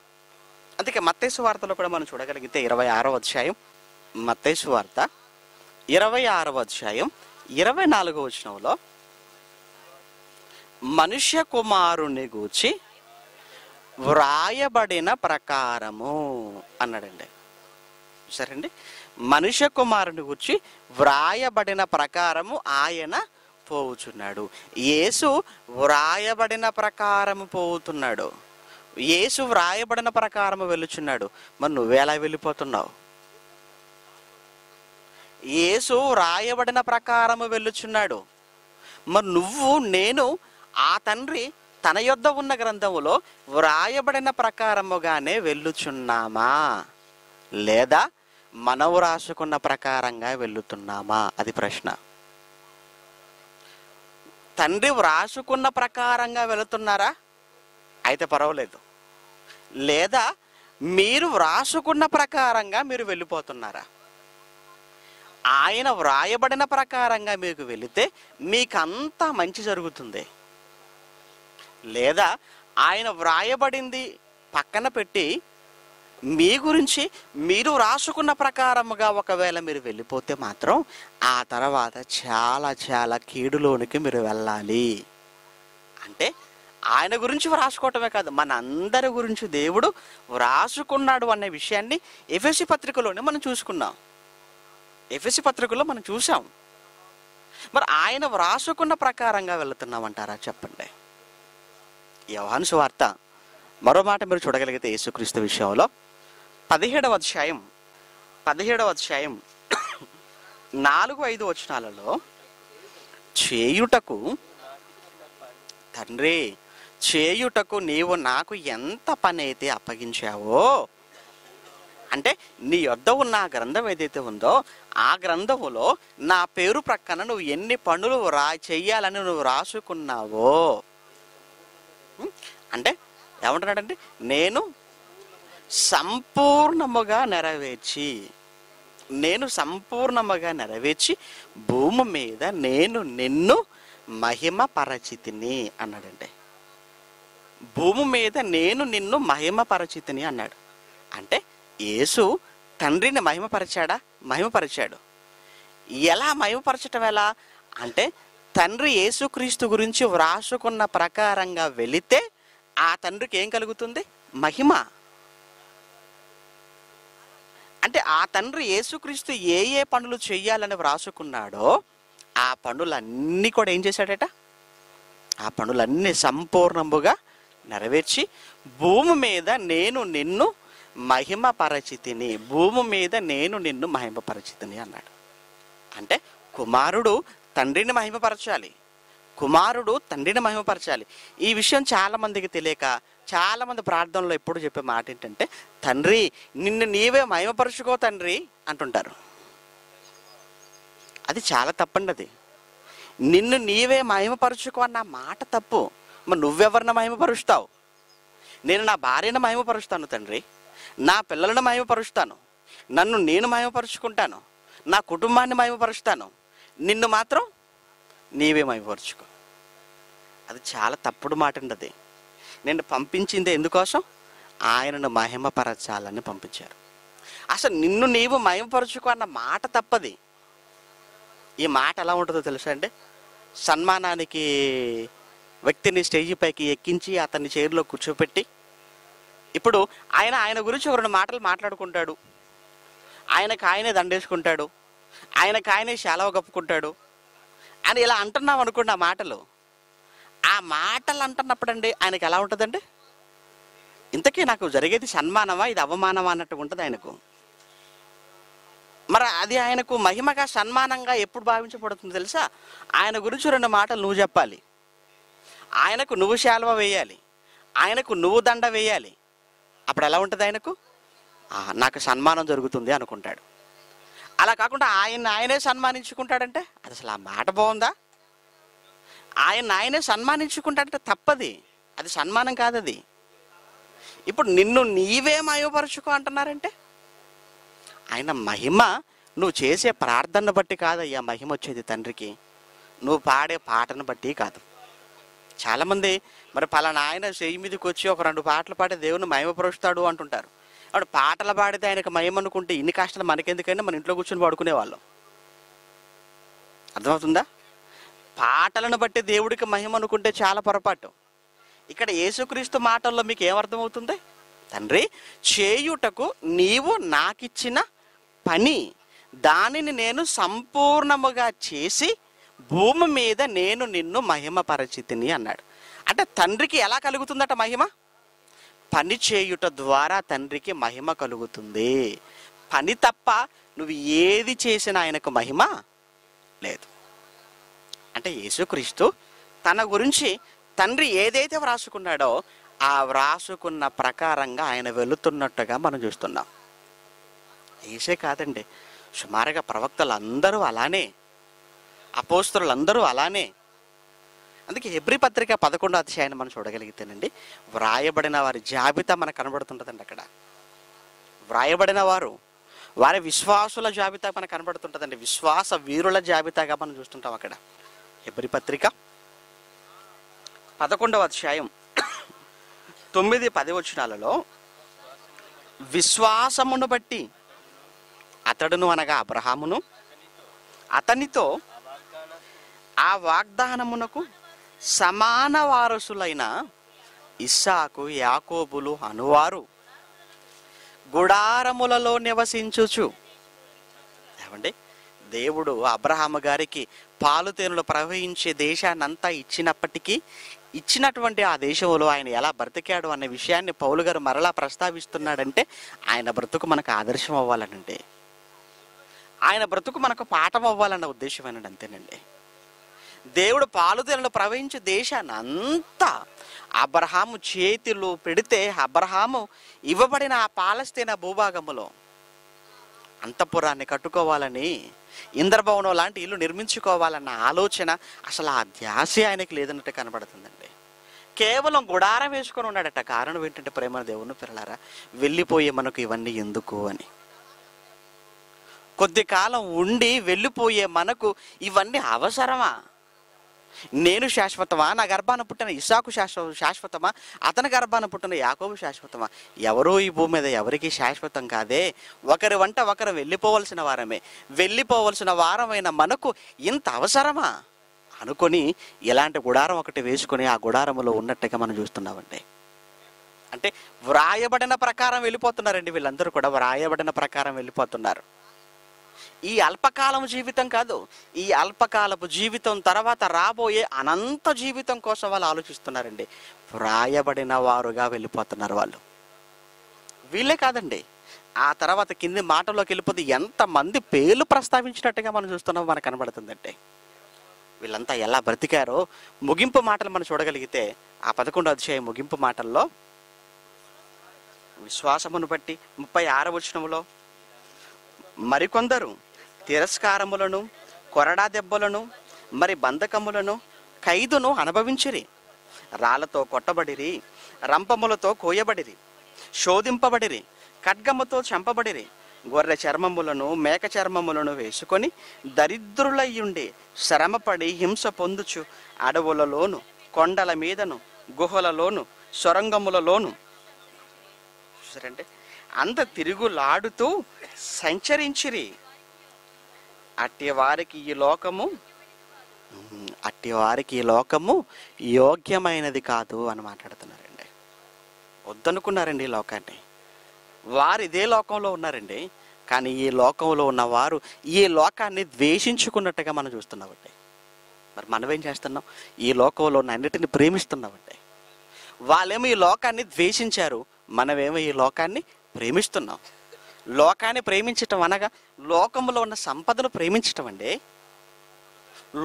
అందుకే మత్తయి వార్తలో కూడా మనం చూడగలిగితే 26వ అధ్యాయం మత్తయి వార్త 26వ అధ్యాయం 24వ వచనంలో మనుష్య కుమారుని గూర్చి వ్రాయబడిన ప్రకారము అన్నాడండి. సరే అండి, మనుష్య కుమారుని గురించి వ్రాయబడిన ప్రకారము ఆయన పోవుచున్నాడు. యేసు వ్రాయబడిన ప్రకారము పోతున్నాడు. యేసు వ్రాయబడిన ప్రకారము వెళ్ళుచున్నాడు. మరి నువ్వేలా వెళ్ళిపోతున్నావు? యేసు వ్రాయబడిన ప్రకారము వెళ్ళుచున్నాడు. మరి నువ్వు నేను ఆ తండ్రి తన యొద్ద ఉన్న గ్రంథములో వ్రాయబడిన ప్రకారముగానే వెళ్ళుచున్నామా, లేదా మనం రాసుకున్న ప్రకారంగా వెళ్తున్నామా? అది ప్రశ్న. తండ్రి వ్రాసుకున్న ప్రకారంగా వెళుతున్నారా? అయితే పర్వాలేదు. లేదా మీరు వ్రాసుకున్న ప్రకారంగా మీరు వెళ్ళిపోతున్నారా? ఆయన వ్రాయబడిన ప్రకారంగా మీకు వెళితే మీకంతా మంచి జరుగుతుంది. లేదా ఆయన వ్రాయబడింది పక్కన పెట్టి మీ గురించి మీరు రాసుకున్న ప్రకారముగా ఒకవేళ మీరు వెళ్ళిపోతే మాత్రం ఆ తర్వాత చాలా చాలా కీడులోనికి మీరు వెళ్ళాలి. అంటే ఆయన గురించి వ్రాసుకోవటమే కాదు, మన అందరి గురించి దేవుడు వ్రాసుకున్నాడు అనే విషయాన్ని ఎఫెసీ పత్రికలో మనం చూసాం. మరి ఆయన వ్రాసుకున్న ప్రకారంగా వెళుతున్నామంటారా? చెప్పండి. యోహాను సువార్త మరో మాట మీరు చూడగలిగితే యేసుక్రీస్తు విషయంలో 17వ అధ్యాయం 4-5 వచనాలలో తండ్రి చేయుటకు నీవు నాకు ఎంత పని అయితే అప్పగించావో, అంటే నీ యొద్ద ఉన్న ఆ గ్రంథం ఏదైతే ఉందో ఆ గ్రంథములో నా పేరు ప్రక్కన నువ్వు ఎన్ని పనులు చెయ్యాలని నువ్వు రాసుకున్నావో, అంటే ఏమంటున్నాడంటే నేను సంపూర్ణముగా నెరవేర్చి నేను సంపూర్ణముగా నెరవేర్చి భూమి మీద నేను నిన్ను మహిమ పరిచితిని అన్నాడండి. భూమి మీద నేను నిన్ను మహిమ పరిచితిని అన్నాడు. అంటే యేసు తండ్రిని మహిమపరిచాడా? మహిమపరిచాడు. ఎలా మహిమపరచటం ఎలా అంటే తండ్రి యేసుక్రీస్తు గురించి వ్రాసుకున్న ప్రకారంగా వెళితే ఆ తండ్రికి ఏం కలుగుతుంది? మహిమ. అంటే ఆ తండ్రి యేసుక్రీస్తు ఏ ఏ పనులు చేయాలని వ్రాసుకున్నాడో ఆ పనులన్నీ కూడా ఏం చేశాడట? ఆ పనులన్నీ సంపూర్ణముగా నెరవేర్చి భూమి మీద నేను నిన్ను మహిమపరచితిని, భూమి మీద నేను నిన్ను మహిమపరచితిని అన్నాడు. అంటే కుమారుడు తండ్రిని మహిమపరచాలి, కుమారుడు తండ్రిని మహిమపరచాలి. ఈ విషయం చాలామందికి తెలియక చాలామంది ప్రార్థనలో ఎప్పుడు చెప్పే మాట ఏంటంటే, తండ్రి నిన్ను నీవే మహిమపరచుకో తండ్రి అంటుంటారు. అది చాలా తప్పండి. అది నిన్ను నీవే మహిమపరచుకో అన్న మాట తప్పు. మరి నువ్వెవరిని మహిమపరుస్తావు? నేను నా భార్యను మహిమపరుస్తాను తండ్రి, నా పిల్లలను మహిమపరుస్తాను, నన్ను నేను మహిమపరుచుకుంటాను, నా కుటుంబాన్ని మహిమపరుస్తాను, నిన్ను మాత్రం నీవే మహిమపరుచుకో. అది చాలా తప్పుడు మాట అండి. అది నేను పంపించిందే ఎందుకోసం? ఆయనను మహిమపరచాలని పంపించారు. అసలు నిన్ను నీవు మహిమపరుచుకో అన్న మాట తప్పది. ఈ మాట ఎలా ఉంటుందో తెలుసా అండి? సన్మానానికి వ్యక్తిని స్టేజీ పైకి ఎక్కించి అతన్ని చైర్లో కూర్చోపెట్టి ఇప్పుడు ఆయన ఆయన గురించి ఒక రెండు మాటలు మాట్లాడుకుంటాడు, ఆయనకు ఆయనే దండేసుకుంటాడు, ఆయనకు ఆయనే శాలవ కప్పుకుంటాడు అని ఇలా అంటున్నాం అనుకోండి. ఆ మాటలు అంటున్నప్పుడు అండి ఆయనకు ఎలా ఉంటుందండి? ఇంతకీ నాకు జరిగేది సన్మానమా, ఇది అవమానమా అన్నట్టుగా ఉంటుంది ఆయనకు. మరి అది ఆయనకు మహిమగా సన్మానంగా ఎప్పుడు భావించబడుతుంది తెలుసా? ఆయన గురించి రెండు మాటలు నువ్వు చెప్పాలి, ఆయనకు నువ్వు శాలువ వేయాలి, ఆయనకు నువ్వు దండ వేయాలి. అప్పుడు ఎలా ఉంటుంది ఆయనకు? నాకు సన్మానం జరుగుతుంది అనుకుంటాడు. అలా కాకుండా ఆయనే సన్మానించుకుంటాడంటే అది అసలు ఆ మాట బాగుందా? ఆయనే సన్మానించుకుంటాడంటే తప్పది, అది సన్మానం కాదది. ఇప్పుడు నిన్ను నీవే మహిమపరచుకో అంటున్నారంటే ఆయన మహిమ నువ్వు చేసే ప్రార్థనను బట్టి కాదయ్యా మహిమ వచ్చేది తండ్రికి, నువ్వు పాడే పాటను బట్టి కాదు. చాలామంది మరి పలానా ఆయన చెయ్యి మీదకి వచ్చి ఒక రెండు పాటలు పాడి దేవుని మహిమపరుస్తాడు అంటుంటారు. అప్పుడు పాటలు పాడితే ఆయనకు మహిమ అనుకుంటే ఇన్ని కష్టాలు మనకెందుకైనా మన ఇంట్లో కూర్చొని పాడుకునేవాళ్ళం. అర్థమవుతుందా? పాటలను బట్టి దేవుడికి మహిమ అనుకుంటే చాలా పొరపాటు. ఇక్కడ యేసుక్రీస్తు మాటల్లో మీకు ఏమర్థమవుతుంది? తండ్రి చేయుటకు నీవు నాకిచ్చిన పని, దానిని నేను సంపూర్ణముగా చేసి భూమి మీద నేను నిన్ను మహిమపరచితిని అన్నాడు. అంటే తండ్రికి ఎలా కలుగుతుందట మహిమ? పని చేయుట ద్వారా తండ్రికి మహిమ కలుగుతుంది. పని తప్ప నువ్వు ఏది చేసినా ఆయనకు మహిమ లేదు. అంటే యేసుక్రీస్తు తన గురించి తండ్రి ఏదైతే వ్రాసుకున్నాడో ఆ వ్రాసుకున్న ప్రకారంగా ఆయన వెళుతున్నట్టుగా మనం చూస్తున్నాం. యేసే కాదండి, సుమారుగా ప్రవక్తలు అందరూ అలానే, అపోస్తలు అందరూ అలానే. అందుకే హెబ్రీ పత్రిక 11వ అధ్యాయాన్ని మనం చూడగలిగితేనండి వ్రాయబడిన వారి జాబితా మనకు కనబడుతుంటుందండి. అక్కడ వ్రాయబడిన వారి విశ్వాసుల జాబితా మనకు కనబడుతుంటుందండి. విశ్వాస వీరుల జాబితాగా మనం చూస్తుంటాం. అక్కడ హెబ్రీ పత్రిక 11వ అధ్యాయం 9, 10 వచనాలలో విశ్వాసమును బట్టి అతడును అనగా అబ్రహామును అతనితో ఆ వాగ్దానమునకు సమాన వారసులైన ఇస్సాకు యాకోబులు అనువారు గుడారములలో నివసించుచు. ఏమండి, దేవుడు అబ్రహాము గారికి పాలు తేనెలు ప్రవహించే దేశాన్ని అంతా ఇచ్చినప్పటికీ ఇచ్చినటువంటి ఆ దేశంలో ఆయన ఎలా బ్రతికాడు అనే విషయాన్ని పౌలు గారు మరలా ప్రస్తావిస్తున్నాడంటే ఆయన బ్రతుకు మనకు ఆదర్శం అవ్వాలనంటే, ఆయన బ్రతుకు మనకు పాఠం అవ్వాలన్న ఉద్దేశం అయినండి. అంతేనండి. దేవుడు పాలుదేనలు ప్రవహించే దేశాన్ని అంతా అబ్రహాము చేతిలో పెడితే అబ్రహాము ఇవ్వబడిన ఆ పాలస్తీనా భూభాగములో అంతఃపురాన్ని కట్టుకోవాలని, ఇంద్రభవనం లాంటి ఇల్లు నిర్మించుకోవాలన్న ఆలోచన అసలు ఆ ధ్యాస ఆయనకి లేదన్నట్టు కనబడుతుందండి. కేవలం గుడారం వేసుకొని ఉన్నాడట. కారణం ఏంటంటే ప్రేమ దేవుని పిల్లలారా, వెళ్ళిపోయే మనకు ఇవన్నీ ఎందుకు అని. కొద్ది కాలం ఉండి వెళ్ళిపోయే మనకు ఇవన్నీ అవసరమా? నేను శాశ్వతమా? నా గర్భాన పుట్టిన ఇస్సాకు శాశ్వతమా? అతని గర్భాన పుట్టిన యాకోబు శాశ్వతమా? ఎవరో ఈ భూమి మీద ఎవరికి శాశ్వతం కాదే. ఒకరి వంట ఒకరు వెళ్ళిపోవలసిన వారమే. వెళ్ళిపోవలసిన వారమైన మనకు ఇంత అవసరమా అనుకొని ఇలాంటి గుడారం ఒకటి వేసుకొని ఆ గుడారంలో ఉన్నట్టుగా మనం చూస్తున్నామండి. అంటే వ్రాయబడిన ప్రకారం వెళ్ళిపోతున్నారండి వీళ్ళందరూ కూడా, వ్రాయబడిన ప్రకారం వెళ్ళిపోతున్నారు. ఈ అల్పకాలపు జీవితం కాదు, ఈ అల్పకాలపు జీవితం తర్వాత రాబోయే అనంత జీవితం కోసం వాళ్ళు ఆలోచిస్తున్నారండి. వ్రాయబడిన వారుగా వెళ్ళిపోతున్నారు వాళ్ళు. వీళ్ళే కాదండి, ఆ తర్వాత కింది మాటలోకి వెళ్ళిపోతే ఎంతమంది పేర్లు ప్రస్తావించినట్టుగా మనం చూస్తున్నాం, మనకు కనబడుతుందంటే వీళ్ళంతా ఎలా బ్రతికారో. ముగింపు మాటలు మనం చూడగలిగితే ఆ 11వ అధ్యాయం ముగింపు మాటల్లో విశ్వాసమును బట్టి 36వ వచనంలో మరికొందరు తిరస్కారములను, కొరడా దెబ్బలను, మరి బంధకములను, ఖైదును అనుభవించిరి. రాళ్లతో కొట్టబడిరి, రంపములతో కోయబడిరి, శోధింపబడిరి, ఖడ్గముతో చంపబడిరి. గొర్రె చర్మములను మేక చర్మములను వేసుకొని దరిద్రులయ్యుండి శ్రమపడి హింస పొందుచు అడవులలోను, కొండల మీదను, గుహలలోను, సొరంగములలోను చూసారంటే అంత తిరుగులాడుతూ సంచరించిరి. అట్టి వారికి ఈ లోకము యోగ్యమైనది కాదు అని మాట్లాడుతున్నారండి. వద్దనుకున్నారండి ఈ లోకాన్ని. వారు ఇదే లోకంలో ఉన్నారండి, కానీ ఈ లోకంలో ఉన్నవారు ఈ లోకాన్ని ద్వేషించుకున్నట్టుగా మనం చూస్తున్నామండి. మరి మనం ఏం చేస్తున్నాం? ఈ లోకంలో ఉన్న అన్నిటిని ప్రేమిస్తున్నామండి. వాళ్ళేమో ఈ లోకాన్ని ద్వేషించారు, మనమేమో ఈ లోకాన్ని ప్రేమిస్తున్నాం. లోకాన్ని ప్రేమించటం అనగా లోకంలో ఉన్న సంపదను ప్రేమించటం అండి,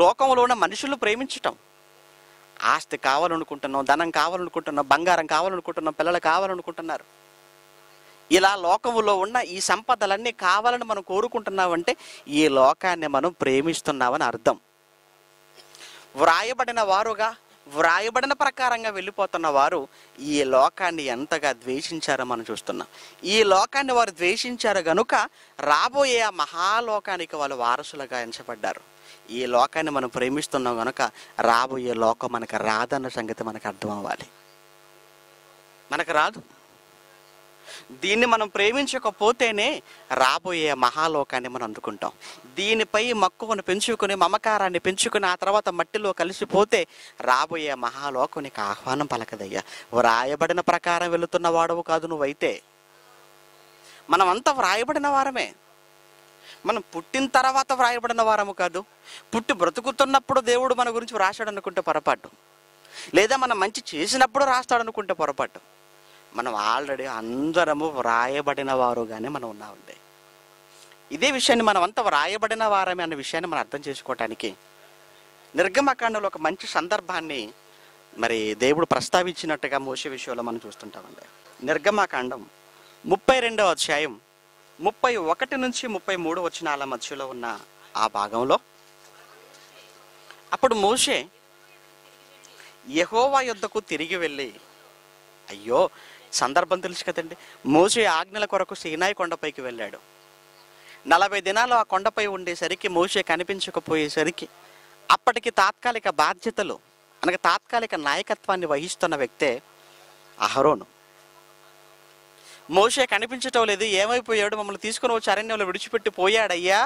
లోకంలో ఉన్న మనుషులు ప్రేమించటం. ఆస్తి కావాలనుకుంటున్నాం, ధనం కావాలనుకుంటున్నాం, బంగారం కావాలనుకుంటున్నాం, పిల్లలు కావాలనుకుంటున్నారు. ఇలా లోకములో ఉన్న ఈ సంపదలన్నీ కావాలని మనం కోరుకుంటున్నామంటే ఈ లోకాన్ని మనం ప్రేమిస్తున్నామని అర్థం. వ్రాయబడిన వారుగా, వ్రాయబడిన ప్రకారంగా వెళ్ళిపోతున్న వారు ఈ లోకాన్ని ఎంతగా ద్వేషించారో మనం చూస్తున్నాం. ఈ లోకాన్ని వారు ద్వేషించారు గనుక రాబోయే ఆ మహాలోకానికి వాళ్ళు వారసులుగా ఎంచబడ్డారు. ఈ లోకాన్ని మనం ప్రేమిస్తున్నాం గనుక రాబోయే లోకం మనకు రాదన్న సంగతి మనకు అర్థం అవ్వాలి. మనకు రాదు. దీన్ని మనం ప్రేమించకపోతేనే రాబోయే మహాలోకాన్ని మనం అందుకుంటాం. దీనిపై మక్కువను పెంచుకుని, మమకారాన్ని పెంచుకుని ఆ తర్వాత మట్టిలో కలిసిపోతే రాబోయే మహాలోకం నీకు ఆహ్వానం పలకదయ్యా. వ్రాయబడిన ప్రకారం వెళుతున్న వాడవు కాదు నువ్వైతే. మనమంతా వ్రాయబడిన వారమే. మనం పుట్టిన తర్వాత వ్రాయబడిన వారము కాదు. పుట్టి బ్రతుకుతున్నప్పుడు దేవుడు మన గురించి రాశాడు అనుకుంటే పొరపాటు, లేదా మనం మంచి చేసినప్పుడు రాస్తాడు అనుకుంటే పొరపాటు. మనం ఆల్రెడీ అందరము వ్రాయబడిన వారుగానే మనం ఉన్నామండి. ఇదే విషయాన్ని మనం అంతా వ్రాయబడిన వారమే అనే విషయాన్ని మనం అర్థం చేసుకోవటానికి నిర్గమకాండంలో ఒక మంచి సందర్భాన్ని మరి దేవుడు ప్రస్తావించినట్టుగా మోషే విషయంలో మనం చూస్తుంటామండి. నిర్గమకాండం 32వ అధ్యాయం 31 నుంచి 33 వచనాల మధ్యలో ఉన్న ఆ భాగంలో, అప్పుడు మోషే యెహోవా యొద్దకు తిరిగి వెళ్ళి, అయ్యో సందర్భం తెలుసు కదండి, మోషే ఆజ్ఞల కొరకు సీనాయి కొండపైకి వెళ్ళాడు. 40 దినాలు ఆ కొండపై ఉండేసరికి, మోషే కనిపించకపోయేసరికి, అప్పటికి తాత్కాలిక బాధ్యతలు అనగా తాత్కాలిక నాయకత్వాన్ని వహిస్తున్న వ్యక్తే అహరోను. మోషే కనిపించటం లేదు, ఏమైపోయాడు, మమ్మల్ని తీసుకుని వచ్చి అరణ్యంలో విడిచిపెట్టి పోయాడయ్యా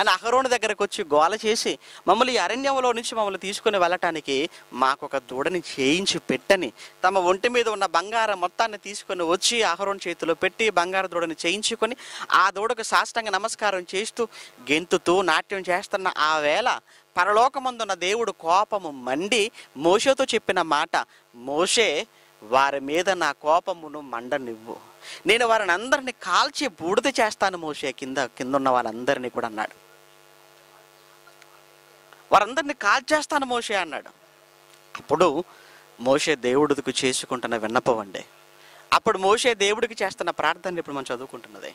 అని అహరోను దగ్గరకు వచ్చి గోల చేసి, మమ్మల్ని అరణ్యంలో నుంచి మమ్మల్ని తీసుకుని వెళ్ళటానికి మాకు ఒక దూడని చేయించి పెట్టని, తమ ఒంటి మీద ఉన్న బంగారం మొత్తాన్ని తీసుకొని వచ్చి అహరోను చేతిలో పెట్టి బంగారు దూడని చేయించుకొని ఆ దూడకు సాష్టాంగ నమస్కారం చేస్తూ గెంతుతూ నాట్యం చేస్తున్న ఆ వేళ పరలోకమందున్న దేవుడు కోపము మండి మోషేతో చెప్పిన మాట, మోషే వారి మీద నా కోపమును మండనివ్వు, నేను వారిని అందరినీ కాల్చి బూడిద చేస్తాను మోషే, కింద ఉన్న వాళ్ళందరినీ కూడా అన్నాడు. వారందరినీ కాల్చేస్తాను మోషే అన్నాడు. అప్పుడు మోషే దేవుడికి చేసుకుంటున్న విన్నపం అండి. అప్పుడు మోషే దేవుడికి చేస్తున్న ప్రార్థన ఇప్పుడు మనం చదువుకుంటున్నది.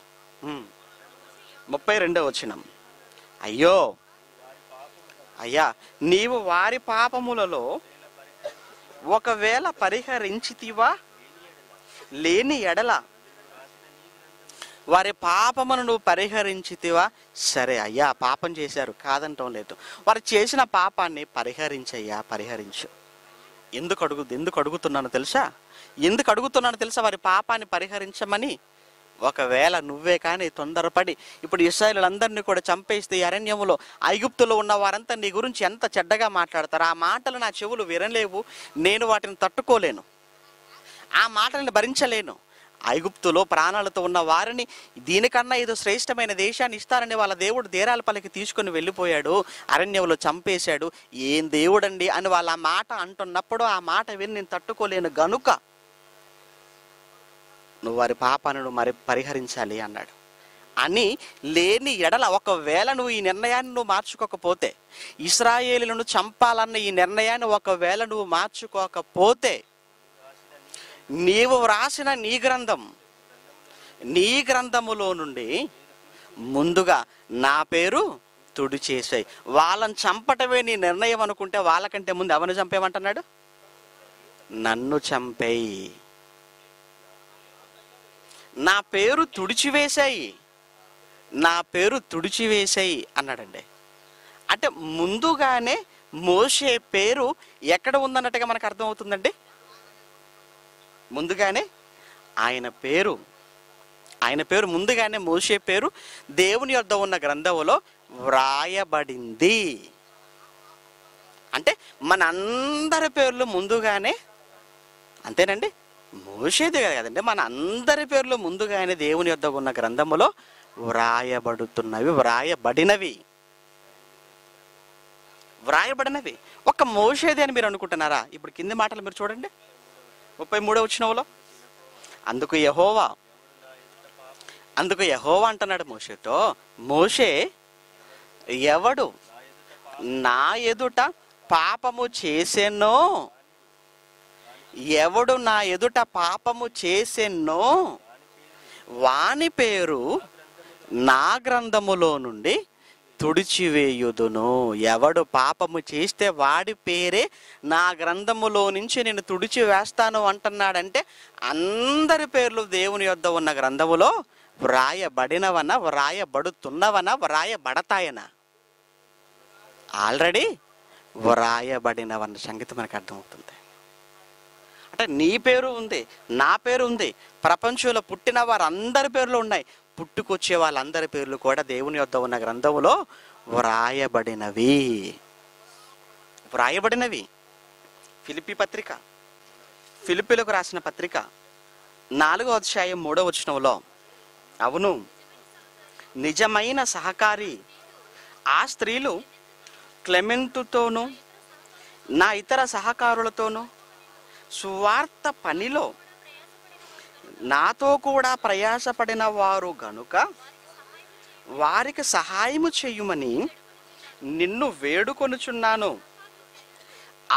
32వ వచనం, అయ్యో అయ్యా నీవు వారి పాపములలో ఒకవేళ పరిహరించితివా, లేని ఎడల వారి పాపమును నువ్వు పరిహరించితివా? సరే అయ్యా, పాపం చేశారు, కాదంటం లేదు. వారు చేసిన పాపాన్ని పరిహరించయ్యా, పరిహరించు. ఎందుకు అడుగుతున్నాను తెలుసా వారి పాపాన్ని పరిహరించమని. ఒకవేళ నువ్వే కానీ తొందరపడి ఇప్పుడు ఇశ్రాయేలులందరినీ కూడా చంపేస్తే అరణ్యములో ఐగుప్తులో ఉన్న వారంతా నీ గురించి ఎంత చెడ్డగా మాట్లాడతారు. ఆ మాటలు నా చెవులు వినలేవు, నేను వాటిని తట్టుకోలేను, ఆ మాటలను భరించలేను. ఐగుప్తులో ప్రాణాలతో ఉన్న వారిని దీనికన్నా ఏదో శ్రేష్టమైన దేశాన్ని ఇస్తారని వాళ్ళ దేవుడు దేరాల పలికి తీసుకుని వెళ్ళిపోయాడు, అరణ్యంలో చంపేశాడు. ఏం దేవుడండి అని వాళ్ళ మాట అంటున్నప్పుడు ఆ మాట విని నేను తట్టుకోలేను గనుక నువ్వు వారి పాపాలను మరి పరిహరించాలి అన్నాడు. అని లేని ఎడల ఒకవేళ నువ్వు ఈ నిర్ణయాన్ని నువ్వు మార్చుకోకపోతే, ఇశ్రాయేలులను చంపాలన్న ఈ నిర్ణయాన్ని ఒకవేళ నువ్వు మార్చుకోకపోతే, నీవు వ్రాసిన నీ గ్రంథములో నుండి ముందుగా నా పేరు తుడిచేసాయి. వాళ్ళని చంపటమే నీ నిర్ణయం అనుకుంటే వాళ్ళకంటే ముందు ఎవరిని చంపేమంటున్నాడు? నన్ను చంపేయి, నా పేరు తుడిచివేసాయి అన్నాడండి. అంటే ముందుగానే మోషే పేరు ఎక్కడ ఉందన్నట్టుగా మనకు అర్థమవుతుందండి. ముందుగానే ఆయన పేరు ముందుగానే మోషే పేరు దేవుని యొద్ద ఉన్న గ్రంథములో వ్రాయబడింది. అంటే మన అందరి పేర్లు ముందుగానే, అంతేనండి, మోషేది కదండి, మన అందరి పేర్లు ముందుగానే దేవుని యొద్ద ఉన్న గ్రంథములో వ్రాయబడినవి. ఒక మోషేది అని మీరు అనుకుంటున్నారా? ఇప్పుడు కింది మాటలు మీరు చూడండి, 33వ వచనంలో అందుకు యెహోవా అంటున్నాడు మోషేతో, మోషే, ఎవడు నా ఎదుట పాపము చేసెనో వాని పేరు నా గ్రంథములో నుండి తుడిచివేయుదును. ఎవడు పాపము చేస్తే వాడి పేరే నా గ్రంథములో నుంచి నేను తుడిచి వేస్తాను అంటున్నాడంటే అందరి పేర్లు దేవుని యొద్ద ఉన్న గ్రంథములో వ్రాయబడినవన, ఆల్రెడీ వ్రాయబడినవన్న సంగతి మనకు అర్థమవుతుంది. అంటే నీ పేరు ఉంది, నా పేరు ఉంది, ప్రపంచంలో పుట్టిన వారందరి పేర్లు ఉన్నాయి, పుట్టుకొచ్చే వాళ్ళందరి పేర్లు కూడా దేవుని యొద్ద ఉన్న గ్రంథములో వ్రాయబడినవి. ఫిలిప్పీలకు రాసిన పత్రిక 4వ అధ్యాయం 3వ వచనంలో అవును, నిజమైన సహకారి ఆ స్త్రీలు క్లెమెంతుతోనూ నా ఇతర సహకారులతోనూ సువార్త పనిలో నాతో కూడా ప్రయాసపడిన వారు గనుక వారికి సహాయము చేయమని నిన్ను వేడుకొనుచున్నాను.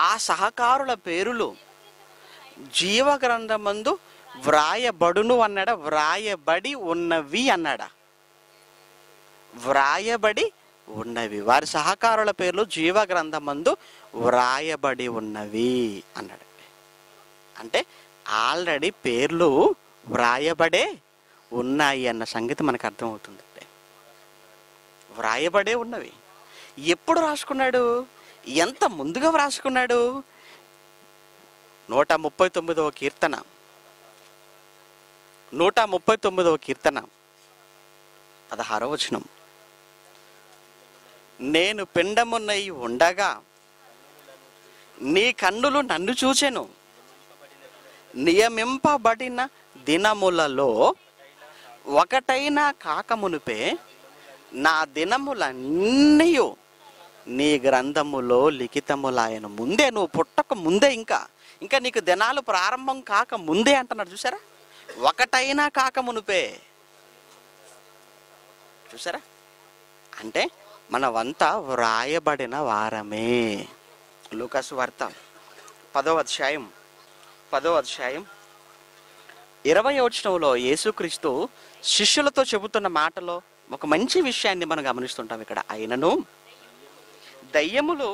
ఆ సహకారుల పేరులు జీవగ్రంథమందు వ్రాయబడును అన్నాడా? వ్రాయబడి ఉన్నవి. వారి సహకారుల పేర్లు జీవగ్రంథమందు వ్రాయబడి ఉన్నవి అన్నాడు. అంటే ఆల్రెడీ పేర్లు వ్రాయబడే ఉన్నాయి అన్న సంగతి మనకు అర్థమవుతుంది. వ్రాయబడే ఉన్నవి ఎప్పుడు రాసుకున్నాడు? ఎంత ముందుగా వ్రాసుకున్నాడు? 139వ కీర్తన 16వ వచనం నేను పిండమునై ఉండగా నీ కన్నులు నన్ను చూచెను, నియమింపబడిన దినములలో ఒకటైనా కాకమునుపే నా దినములన్నీ నీ గ్రంథములో లిఖితములాయన. ముందే, నువ్వు పుట్టక ముందే, ఇంకా నీకు దినాలు ప్రారంభం కాక ముందే అంటున్నాడు. చూసారా? ఒకటైనా కాకమునుపే. చూసారా? అంటే మనమంతా వ్రాయబడిన వారమే. లూకాసు వార్త 10వ అధ్యాయం 20వ వచనంలో యేసుక్రీస్తు శిష్యులతో చెబుతున్న మాటలో ఒక మంచి విషయాన్ని మనం గమనిస్తుంటాం. ఇక్కడ ఆయనను దయ్యములు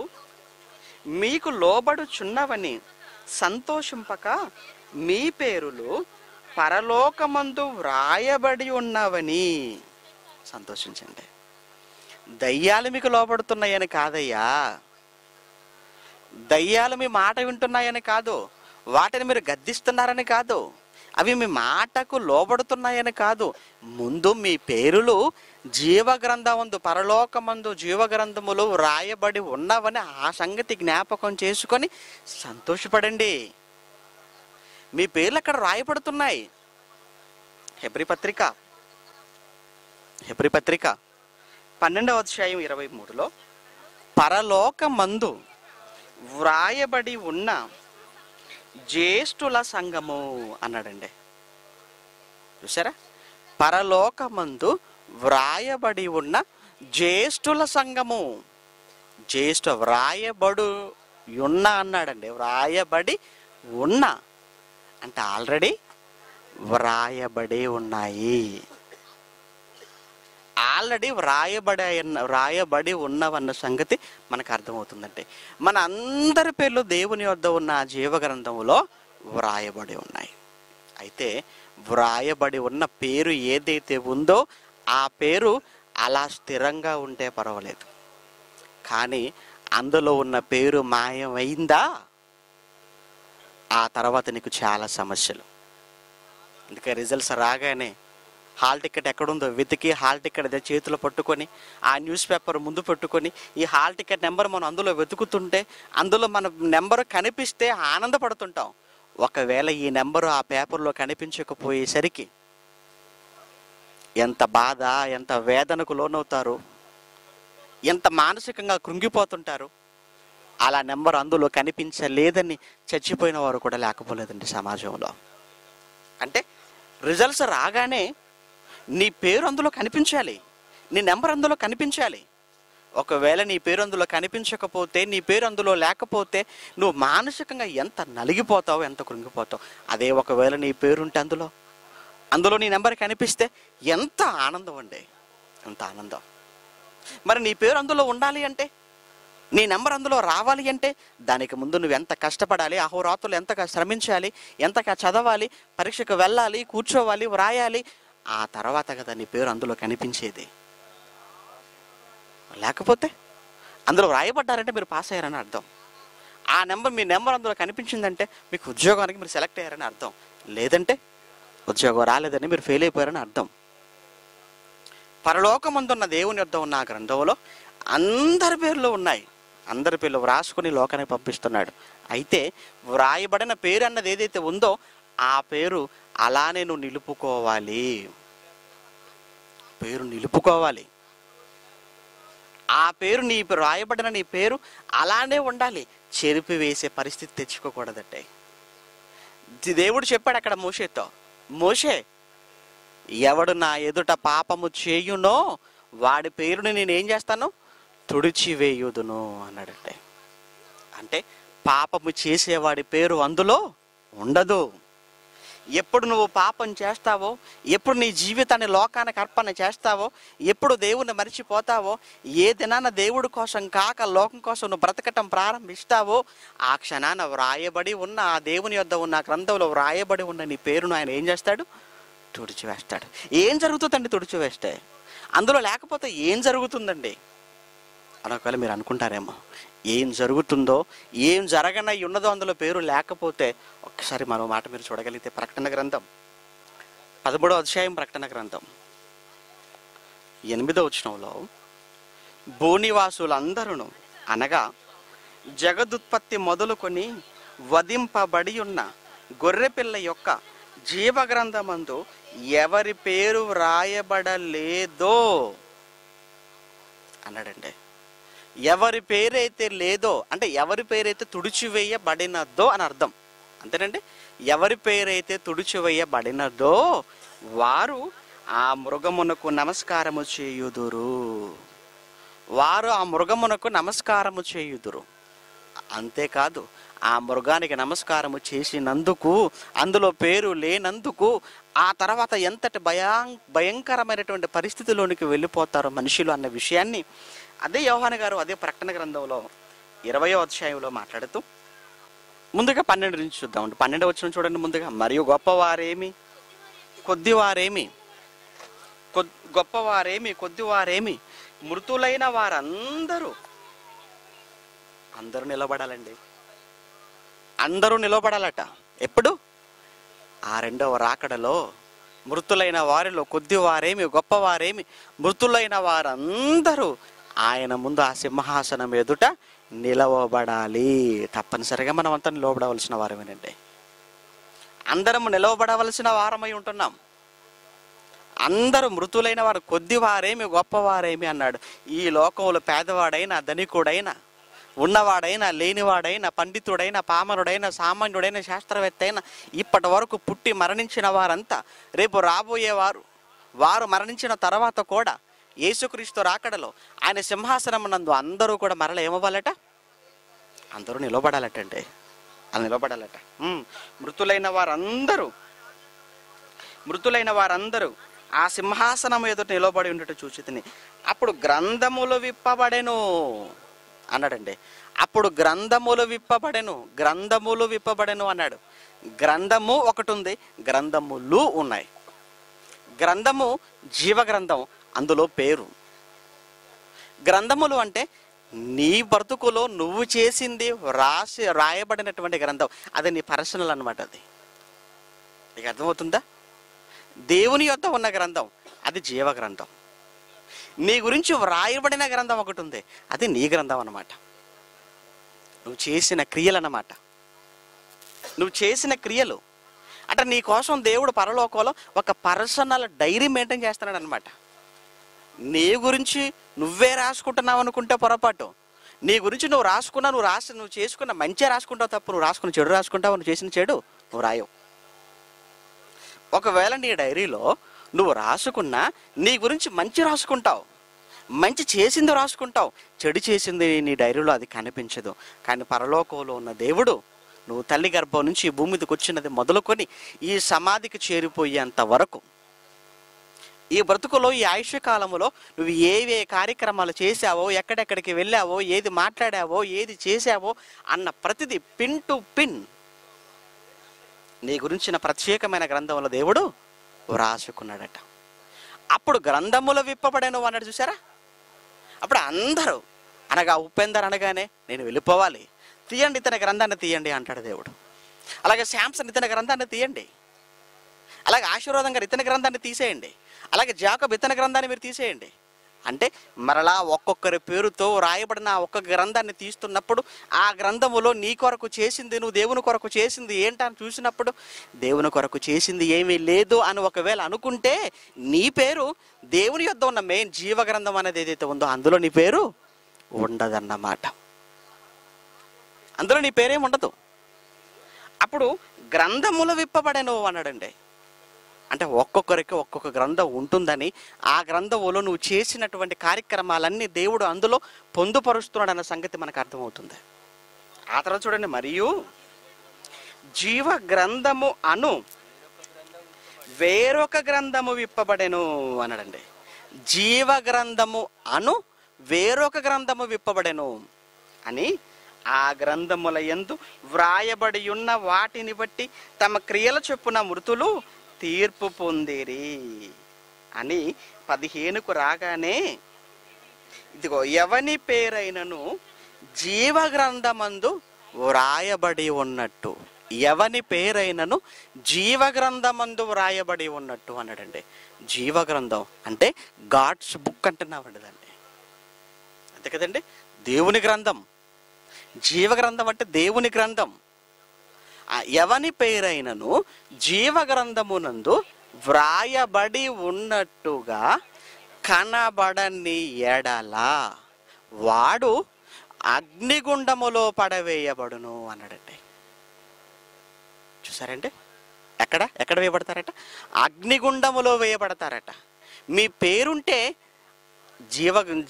మీకు లోబడుచున్నవని సంతోషింపక మీ పేరులు పరలోకమందు వ్రాయబడి ఉన్నవని సంతోషించండి. దయ్యాలు మీకు లోబడుతున్నాయని కాదయ్యా, దయ్యాలు మీ మాట వింటున్నాయని కాదు, వాటిని మీరు గద్దిస్తున్నారని కాదు, అవి మీ మాటకు లోబడుతున్నాయని కాదు. ముందు మీ పేరులు జీవగ్రంథమందు పరలోకమందు జీవగ్రంథములు వ్రాయబడి ఉన్నవని ఆ సంగతి జ్ఞాపకం చేసుకొని సంతోషపడండి. మీ పేర్లు అక్కడ రాయబడుతున్నాయి. హెబ్రీ పత్రిక 12వ అధ్యాయం 23లో పరలోకమందు వ్రాయబడి ఉన్న జ్యేష్ఠుల సంఘము అన్నాడండి. చూసారా, పరలోకమందు వ్రాయబడి ఉన్న జ్యేష్ఠుల సంఘము. జ్యేష్ఠ వ్రాయబడు ఉన్న అన్నాడండి, వ్రాయబడి ఉన్న అంటే ఆల్రెడీ వ్రాయబడి ఉన్నాయి, ఆల్రెడీ వ్రాయబడి ఉన్నవన్న సంగతి మనకు అర్థమవుతుందంటే మన అందరి పేర్లు దేవుని వద్ద ఉన్న జీవగ్రంథములో వ్రాయబడి ఉన్నాయి. అయితే వ్రాయబడి ఉన్న పేరు ఏదైతే ఉందో ఆ పేరు అలా స్థిరంగా ఉంటే పర్వాలేదు, కానీ అందులో ఉన్న పేరు మాయమైందా ఆ తర్వాత నీకు చాలా సమస్యలు. అందుకే రిజల్ట్స్ రాగానే హాల్ టికెట్ ఎక్కడుందో వెతికి హాల్ టికెట్ అదే చేతిలో పట్టుకొని ఆ న్యూస్ పేపర్ ముందు పెట్టుకొని ఈ హాల్ టికెట్ నెంబర్ మనం అందులో వెతుకుతుంటే అందులో మన నెంబర్ కనిపిస్తే ఆనందపడుతుంటాం. ఒకవేళ ఈ నెంబరు ఆ పేపర్లో కనిపించకపోయేసరికి ఎంత బాధ, ఎంత వేదనకు లోనవుతారు, ఎంత మానసికంగా కృంగిపోతుంటారు. అలా నెంబర్ అందులో కనిపించలేదని చచ్చిపోయిన వారు కూడా లేకపోలేదండి సమాజంలో. అంటే రిజల్ట్స్ రాగానే నీ పేరు అందులో కనిపించాలి, నీ నెంబర్ అందులో కనిపించాలి. ఒకవేళ నీ పేరు అందులో కనిపించకపోతే, నీ పేరు అందులో లేకపోతే నువ్వు మానసికంగా ఎంత నలిగిపోతావు, ఎంత కృంగిపోతావు. అదే ఒకవేళ నీ పేరుంటే అందులో నీ నెంబర్ కనిపిస్తే ఎంత ఆనందం అండి, ఎంత ఆనందం. మరి నీ పేరు అందులో ఉండాలి అంటే, నీ నెంబర్ అందులో రావాలి అంటే దానికి ముందు నువ్వు ఎంత కష్టపడాలి, అహోరాత్రులు ఎంతగా శ్రమించాలి, ఎంతగా చదవాలి, పరీక్షకు వెళ్ళాలి, కూర్చోవాలి, వ్రాయాలి. ఆ తర్వాత కదా నీ పేరు అందులో కనిపించేది. లేకపోతే అందులో వ్రాయబడ్డారంటే మీరు పాస్ అయ్యారని అర్థం. ఆ నెంబర్ మీ నెంబర్ అందులో కనిపించిందంటే మీకు ఉద్యోగానికి మీరు సెలెక్ట్ అయ్యారని అర్థం, లేదంటే ఉద్యోగం రాలేదని మీరు ఫెయిల్ అయిపోయారని అర్థం. పరలోకమందున్న దేవుని వద్ద ఉన్న ఆ గ్రంథంలో అందరి పేర్లు ఉన్నాయి, అందరి పేర్లు వ్రాసుకుని లోకానికి పంపిస్తున్నాడు. అయితే వ్రాయబడిన పేరు అన్నది ఏదైతే ఉందో ఆ పేరు అలానే నువ్వు నిలుపుకోవాలి, పేరు నిలుపుకోవాలి. ఆ పేరు నీ రాయబడిన నీ పేరు అలానే ఉండాలి, చెరిపివేసే పరిస్థితి తెచ్చుకోకూడదట. దేవుడు చెప్పాడు అక్కడ మోషేతో, మోషే ఎవడు నా ఎదుట పాపము చేయునో వాడి పేరుని నేనేం చేస్తాను, తుడిచివేయుదును అన్నాడట. అంటే పాపము చేసేవాడి పేరు అందులో ఉండదు. ఎప్పుడు నువ్వు పాపం చేస్తావో, ఎప్పుడు నీ జీవితాన్ని లోకానికి అర్పణ చేస్తావో, ఎప్పుడు దేవుణ్ణి మరిచిపోతావో, ఏ దినాన దేవుడి కోసం కాక లోకం కోసం నువ్వు బ్రతకటం ప్రారంభిస్తావో ఆ క్షణాన వ్రాయబడి ఉన్న ఆ దేవుని యొద్ద ఉన్న గ్రంథంలో వ్రాయబడి ఉన్న నీ పేరును ఆయన ఏం చేస్తాడు, తుడిచివేస్తాడు. ఏం జరుగుతుందండి తుడిచివేస్తే? అందులో లేకపోతే ఏం జరుగుతుందండి అని ఒకవేళ మీరు అనుకుంటారేమో. ఏం జరుగుతుందో, ఏం జరగనై ఉన్నదో అందులో పేరు లేకపోతే ఒక్కసారి మరో మాట మీరు చూడగలిగితే ప్రకటన గ్రంథం 13వ అధ్యాయం ప్రకటన గ్రంథం 8వ వచనంలో భూనివాసులందరూ అనగా జగదుత్పత్తి మొదలుకొని వధింపబడి ఉన్న గొర్రెపిల్ల యొక్క జీవగ్రంథమందు ఎవరి పేరు వ్రాయబడలేదో అన్నాడండి. ఎవరి పేరైతే లేదో అంటే ఎవరి పేరైతే తుడిచివేయబడినదో అని అర్థం, అంతేనండి. ఎవరి పేరైతే తుడిచివేయబడినదో వారు ఆ మృగమునకు నమస్కారము చేయుదురు, వారు ఆ మృగమునకు నమస్కారము చేయుదురు. అంతేకాదు, ఆ మృగానికి నమస్కారము చేసినందుకు, అందులో పేరు లేనందుకు ఆ తర్వాత ఎంతటి భయంకరమైనటువంటి పరిస్థితిలోనికి వెళ్ళిపోతారు మనుషులు అన్న విషయాన్ని అదే యోహాను గారు అదే ప్రకటన గ్రంథంలో 20వ అధ్యాయంలో మాట్లాడుతూ ముందుగా 12 నుంచి చూద్దామండి. 12వ వచనం చూడండి ముందుగా. మరియు గొప్పవారేమి కొద్దివారేమి గొప్పవారేమి కొద్దివారేమి మృతులైన వారందరూ అందరూ నిలబడాలండి. అందరూ నిలబడాలట. ఎప్పుడు? ఆ రెండవ రాకడలో మృతులైన వారిలో కొద్దివారేమి గొప్పవారేమి మృతులైన వారందరూ ఆయన ముందు ఆ సింహాసనం ఎదుట నిలవబడాలి. తప్పనిసరిగా మనం అంతా నిలవబడవలసిన వారమేనండి. అందరం నిలవబడవలసిన వారమై ఉంటున్నాం. అందరూ మృతులైన వారు కొద్దివారేమి గొప్పవారేమి అన్నాడు. ఈ లోకంలో పేదవాడైనా ధనికుడైనా ఉన్నవాడైనా లేనివాడైనా పండితుడైనా పామరుడైనా సామాన్యుడైన శాస్త్రవేత్త అయినా ఇప్పటి వరకు పుట్టి మరణించిన వారంతా రేపు రాబోయేవారు వారు మరణించిన తర్వాత కూడా యేసుక్రీస్తు రాకడలో ఆయన సింహాసనం నందు అందరూ కూడా మరల ఏమవ్వాలట? అందరూ నిలబడాలటండి. అలా నిలబడాలట. మృతులైన వారందరూ ఆ సింహాసనం ఎదుట నిలబడి ఉండేట చూచితిని. అప్పుడు గ్రంథములు విప్పబడెను అన్నాడండి. అప్పుడు గ్రంథములు విప్పబడెను అన్నాడు. గ్రంథము ఒకటి ఉంది, గ్రంథములు ఉన్నాయి. గ్రంథము జీవ గ్రంథం, అందులో పేరు. గ్రంథములు అంటే నీ బ్రతుకులో నువ్వు చేసింది రాయబడినటువంటి గ్రంథం. అది నీ పర్సనల్ అనమాట. అది నీకు అర్థమవుతుందా? దేవుని యొద్ద ఉన్న గ్రంథం అది జీవ గ్రంథం. నీ గురించి వ్రాయబడిన గ్రంథం ఒకటి ఉంది, అది నీ గ్రంథం అన్నమాట. నువ్వు చేసిన క్రియలు అన్నమాట. నువ్వు చేసిన క్రియలు అంటే నీ కోసం దేవుడు పరలోకంలో ఒక పర్సనల్ డైరీ మెయింటైన్ చేస్తున్నాడు అనమాట. నీ గురించి నువ్వే రాసుకుంటున్నావు అనుకుంటే పొరపాటు. నీ గురించి నువ్వు రాసుకున్నా, నువ్వు చేసుకున్న మంచిగా రాసుకుంటావు తప్ప, నువ్వు రాసుకున్న చెడు రాసుకుంటావు. నువ్వు చేసిన చెడు నువ్వు రాయవు. ఒకవేళ నీ డైరీలో నువ్వు రాసుకున్నా నీ గురించి మంచి రాసుకుంటావు, మంచి చేసింది రాసుకుంటావు, చెడు చేసింది నీ డైరీలో అది కనిపించదు. కానీ పరలోకంలో ఉన్న దేవుడు నువ్వు తల్లి గర్భం నుంచి ఈ భూమి మీదకి వచ్చినది మొదలుకొని ఈ సమాధికి చేరిపోయేంత వరకు, ఈ బ్రతుకులో ఈ ఆయుష్య కాలంలో నువ్వు ఏవే కార్యక్రమాలు చేసావో, ఎక్కడెక్కడికి వెళ్ళావో, ఏది మాట్లాడావో, ఏది చేసావో అన్న ప్రతిదీ పిన్ టు పిన్ నీ గురించిన ప్రత్యేకమైన గ్రంథంలో దేవుడు వ్రాసుకున్నాడట. అప్పుడు గ్రంథములు విప్పబడేను అన్నాడు. చూసారా? అప్పుడు అందరూ అనగా ఉపేందర్ అనగానే నేను వెళ్ళిపోవాలి, తీయండి ఇతని గ్రంథాన్ని తీయండి అంటాడు దేవుడు. అలాగే శాంసన్ ఇతని గ్రంథాన్ని తీయండి, అలాగే ఆశీర్వాదం గారు ఇతని గ్రంథాన్ని తీసేయండి, అలాగే జాకబ్ ఇతని గ్రంథాన్ని మీరు తీసేయండి అంటే మరలా ఒక్కొక్కరి పేరుతో రాయబడిన ఒక్క గ్రంథాన్ని తీస్తున్నప్పుడు ఆ గ్రంథములో నీ కొరకు చేసింది, నువ్వు దేవుని కొరకు చేసింది ఏంటని చూసినప్పుడు దేవుని కొరకు చేసింది ఏమీ లేదు అని ఒకవేళ అనుకుంటే నీ పేరు దేవుని యొద్ద ఉన్న మెయిన్ జీవ గ్రంథం అనేది ఏదైతే ఉందో అందులో నీ పేరు ఉండదన్నమాట. అందులో నీ పేరేమి ఉండదు. అప్పుడు గ్రంథములు విప్పబడెను అన్నాడండి. అంటే ఒక్కొక్కరికి ఒక్కొక్క గ్రంథం ఉంటుందని, ఆ గ్రంథంలో నువ్వు చేసినటువంటి కార్యక్రమాలన్నీ దేవుడు అందులో పొందుపరుస్తున్నాడు అన్న సంగతి మనకు అర్థమవుతుంది. ఆ తర్వాత చూడండి, మరియు జీవ గ్రంథము అను వేరొక గ్రంథము విప్పబడెను అన్నాడండి. జీవ గ్రంథము అను వేరొక గ్రంథము విప్పబడెను అని ఆ గ్రంథముల యందు వ్రాయబడి ఉన్న వాటిని బట్టి తమ క్రియల చొప్పున మృతులు తీర్పు పొందిరి అని 15 రాగానే ఇదిగో ఎవని పేరైనను జీవ గ్రంథమందు వ్రాయబడి ఉన్నట్టు, ఎవని పేరైనను జీవ గ్రంథమందు వ్రాయబడి ఉన్నట్టు అన్నాడండి. జీవ గ్రంథం అంటే గాడ్స్ బుక్ అంటున్నామండి దాన్ని, అంతే కదండి. దేవుని గ్రంథం, జీవ గ్రంథం అంటే దేవుని గ్రంథం. ఎవని పేరైనను జీవ గ్రంథమునందు వ్రాయబడి ఉన్నట్టుగా కనబడని ఎడల వాడు అగ్నిగుండములో పడవేయబడును అన్నాడండి. చూసారండి, ఎక్కడ వేయబడతారట? అగ్నిగుండములో వేయబడతారట. మీ పేరుంటే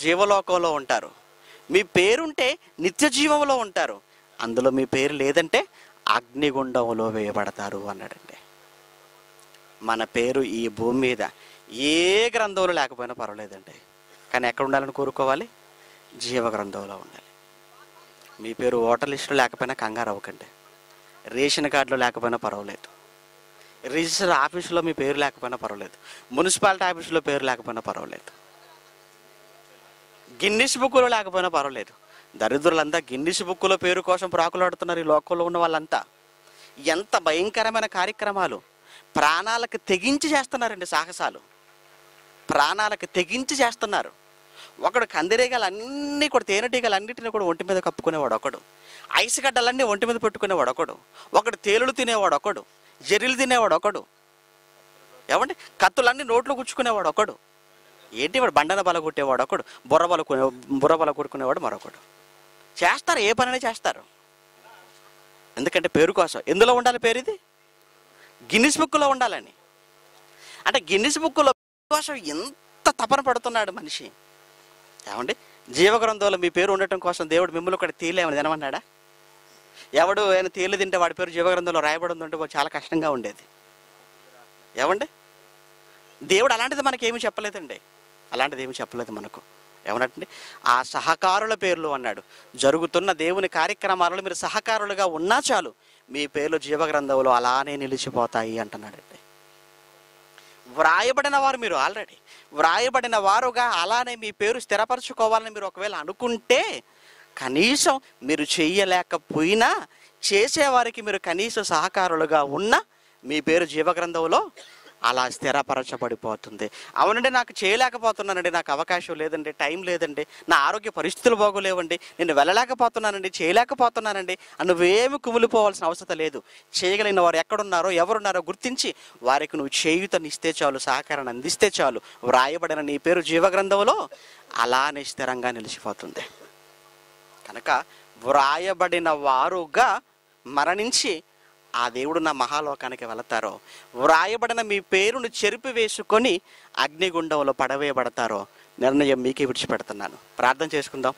జీవలోకంలో ఉంటారు, మీ పేరుంటే నిత్య జీవంలో ఉంటారు. అందులో మీ పేరు లేదంటే అగ్నిగుండంలో వేయబడతారు అన్నాడండి. మన పేరు ఈ భూమి మీద ఏ గ్రంథంలో లేకపోయినా పర్వాలేదండి, కానీ ఎక్కడ ఉండాలని కోరుకోవాలి? జీవ గ్రంథంలో ఉండాలి. మీ పేరు ఓటర్ లిస్టులో లేకపోయినా కంగారు అవ్వకండి, రేషన్ కార్డులో లేకపోయినా పర్వాలేదు, రిజిస్టర్ ఆఫీసులో మీ పేరు లేకపోయినా పర్వాలేదు, మున్సిపాలిటీ ఆఫీసులో పేరు లేకపోయినా పర్వాలేదు, గిన్నిస్ బుక్కులో లేకపోయినా పర్వాలేదు. దరిద్రులంతా గిన్నిస్ బుక్కులో పేరు కోసం ప్రాకులాడుతున్నారు. ఈ లోకంలో ఉన్న వాళ్ళంతా ఎంత భయంకరమైన కార్యక్రమాలు, ప్రాణాలకు తెగించి చేస్తున్నారండి సాహసాలు, ప్రాణాలకు తెగించి చేస్తున్నారు. ఒకడు కందిరీగలు అన్నీ కూడా, తేనెటీగలు అన్నింటినీ కూడా ఒంటి మీద కప్పుకునేవాడు ఒకడు, ఐసుగడ్డలన్నీ ఒంటి మీద పెట్టుకునేవాడు ఒకడు, ఒకడు తేలులు తినేవాడు ఒకడు, జెర్రీలు తినేవాడు ఒకడు, ఏమంటే కత్తులన్నీ నోట్లో గుచ్చుకునేవాడు ఒకడు, ఏంటి వాడు బండన బల కొట్టేవాడు ఒకడు, బుర్రబల కొట్టుకునేవాడు మరొకడు. చేస్తారు, ఏ పనైనా చేస్తారు, ఎందుకంటే పేరు కోసం. ఎందులో ఉండాలి పేరు? ఇది గిన్నిస్ బుక్లో ఉండాలని. అంటే గిన్నిస్ బుక్లో కోసం ఎంత తపన పడుతున్నాడు మనిషి. ఏమండి, జీవగ్రంథంలో మీ పేరు ఉండటం కోసం దేవుడు మిమ్మల్ని ఒకటి తీయలేమని తినమన్నాడా? ఎవడు ఆయన తేలి తింటే వాడి పేరు జీవగ్రంథంలో రాయబడిందంటే చాలా కష్టంగా ఉండేది. ఏమండి, దేవుడు అలాంటిది మనకేమీ చెప్పలేదండి, అలాంటిది ఏమి చెప్పలేదు మనకు. ఏమన్నట్టండి, ఆ సహకారుల పేర్లు అన్నాడు. జరుగుతున్న దేవుని కార్యక్రమాలలో మీరు సహకారులుగా ఉన్నా చాలు, మీ పేర్లు జీవగ్రంథంలో అలానే నిలిచిపోతాయి అంటున్నాడండి. వ్రాయబడిన వారు మీరు, ఆల్రెడీ వ్రాయబడిన వారుగా అలానే మీ పేరు స్థిరపరచుకోవాలని మీరు ఒకవేళ అనుకుంటే, కనీసం మీరు చేయలేకపోయినా చేసేవారికి మీరు కనీసం సహకారులుగా ఉన్న మీ పేరు జీవగ్రంథంలో అలా స్థిరపరచబడిపోతుంది. అవునండి, నాకు చేయలేకపోతున్నానండి, నాకు అవకాశం లేదండి, టైం లేదండి, నా ఆరోగ్య పరిస్థితులు బాగోలేవండి, నేను వెళ్ళలేకపోతున్నానండి, చేయలేకపోతున్నానండి, నువ్వేమి కుమిలిపోవాల్సిన అవసరం లేదు. చేయగలిగిన వారు ఎక్కడున్నారో, ఎవరున్నారో గుర్తించి వారికి నువ్వు చేయుతని ఇస్తే చాలు, సహకారాన్ని అందిస్తే చాలు, వ్రాయబడిన నీ పేరు జీవగ్రంథంలో అలానే స్థిరంగా నిలిచిపోతుంది. కనుక వ్రాయబడిన వారుగా మరణించి ఆ దేవుడు నా మహాలోకానికి వెళతారో, వ్రాయబడిన మీ పేరును చెరిపివేసుకొని అగ్నిగుండంలో పడవేయబడతారో నిర్ణయం మీకే విడిచిపెడుతున్నాను. ప్రార్థన చేసుకుందాం.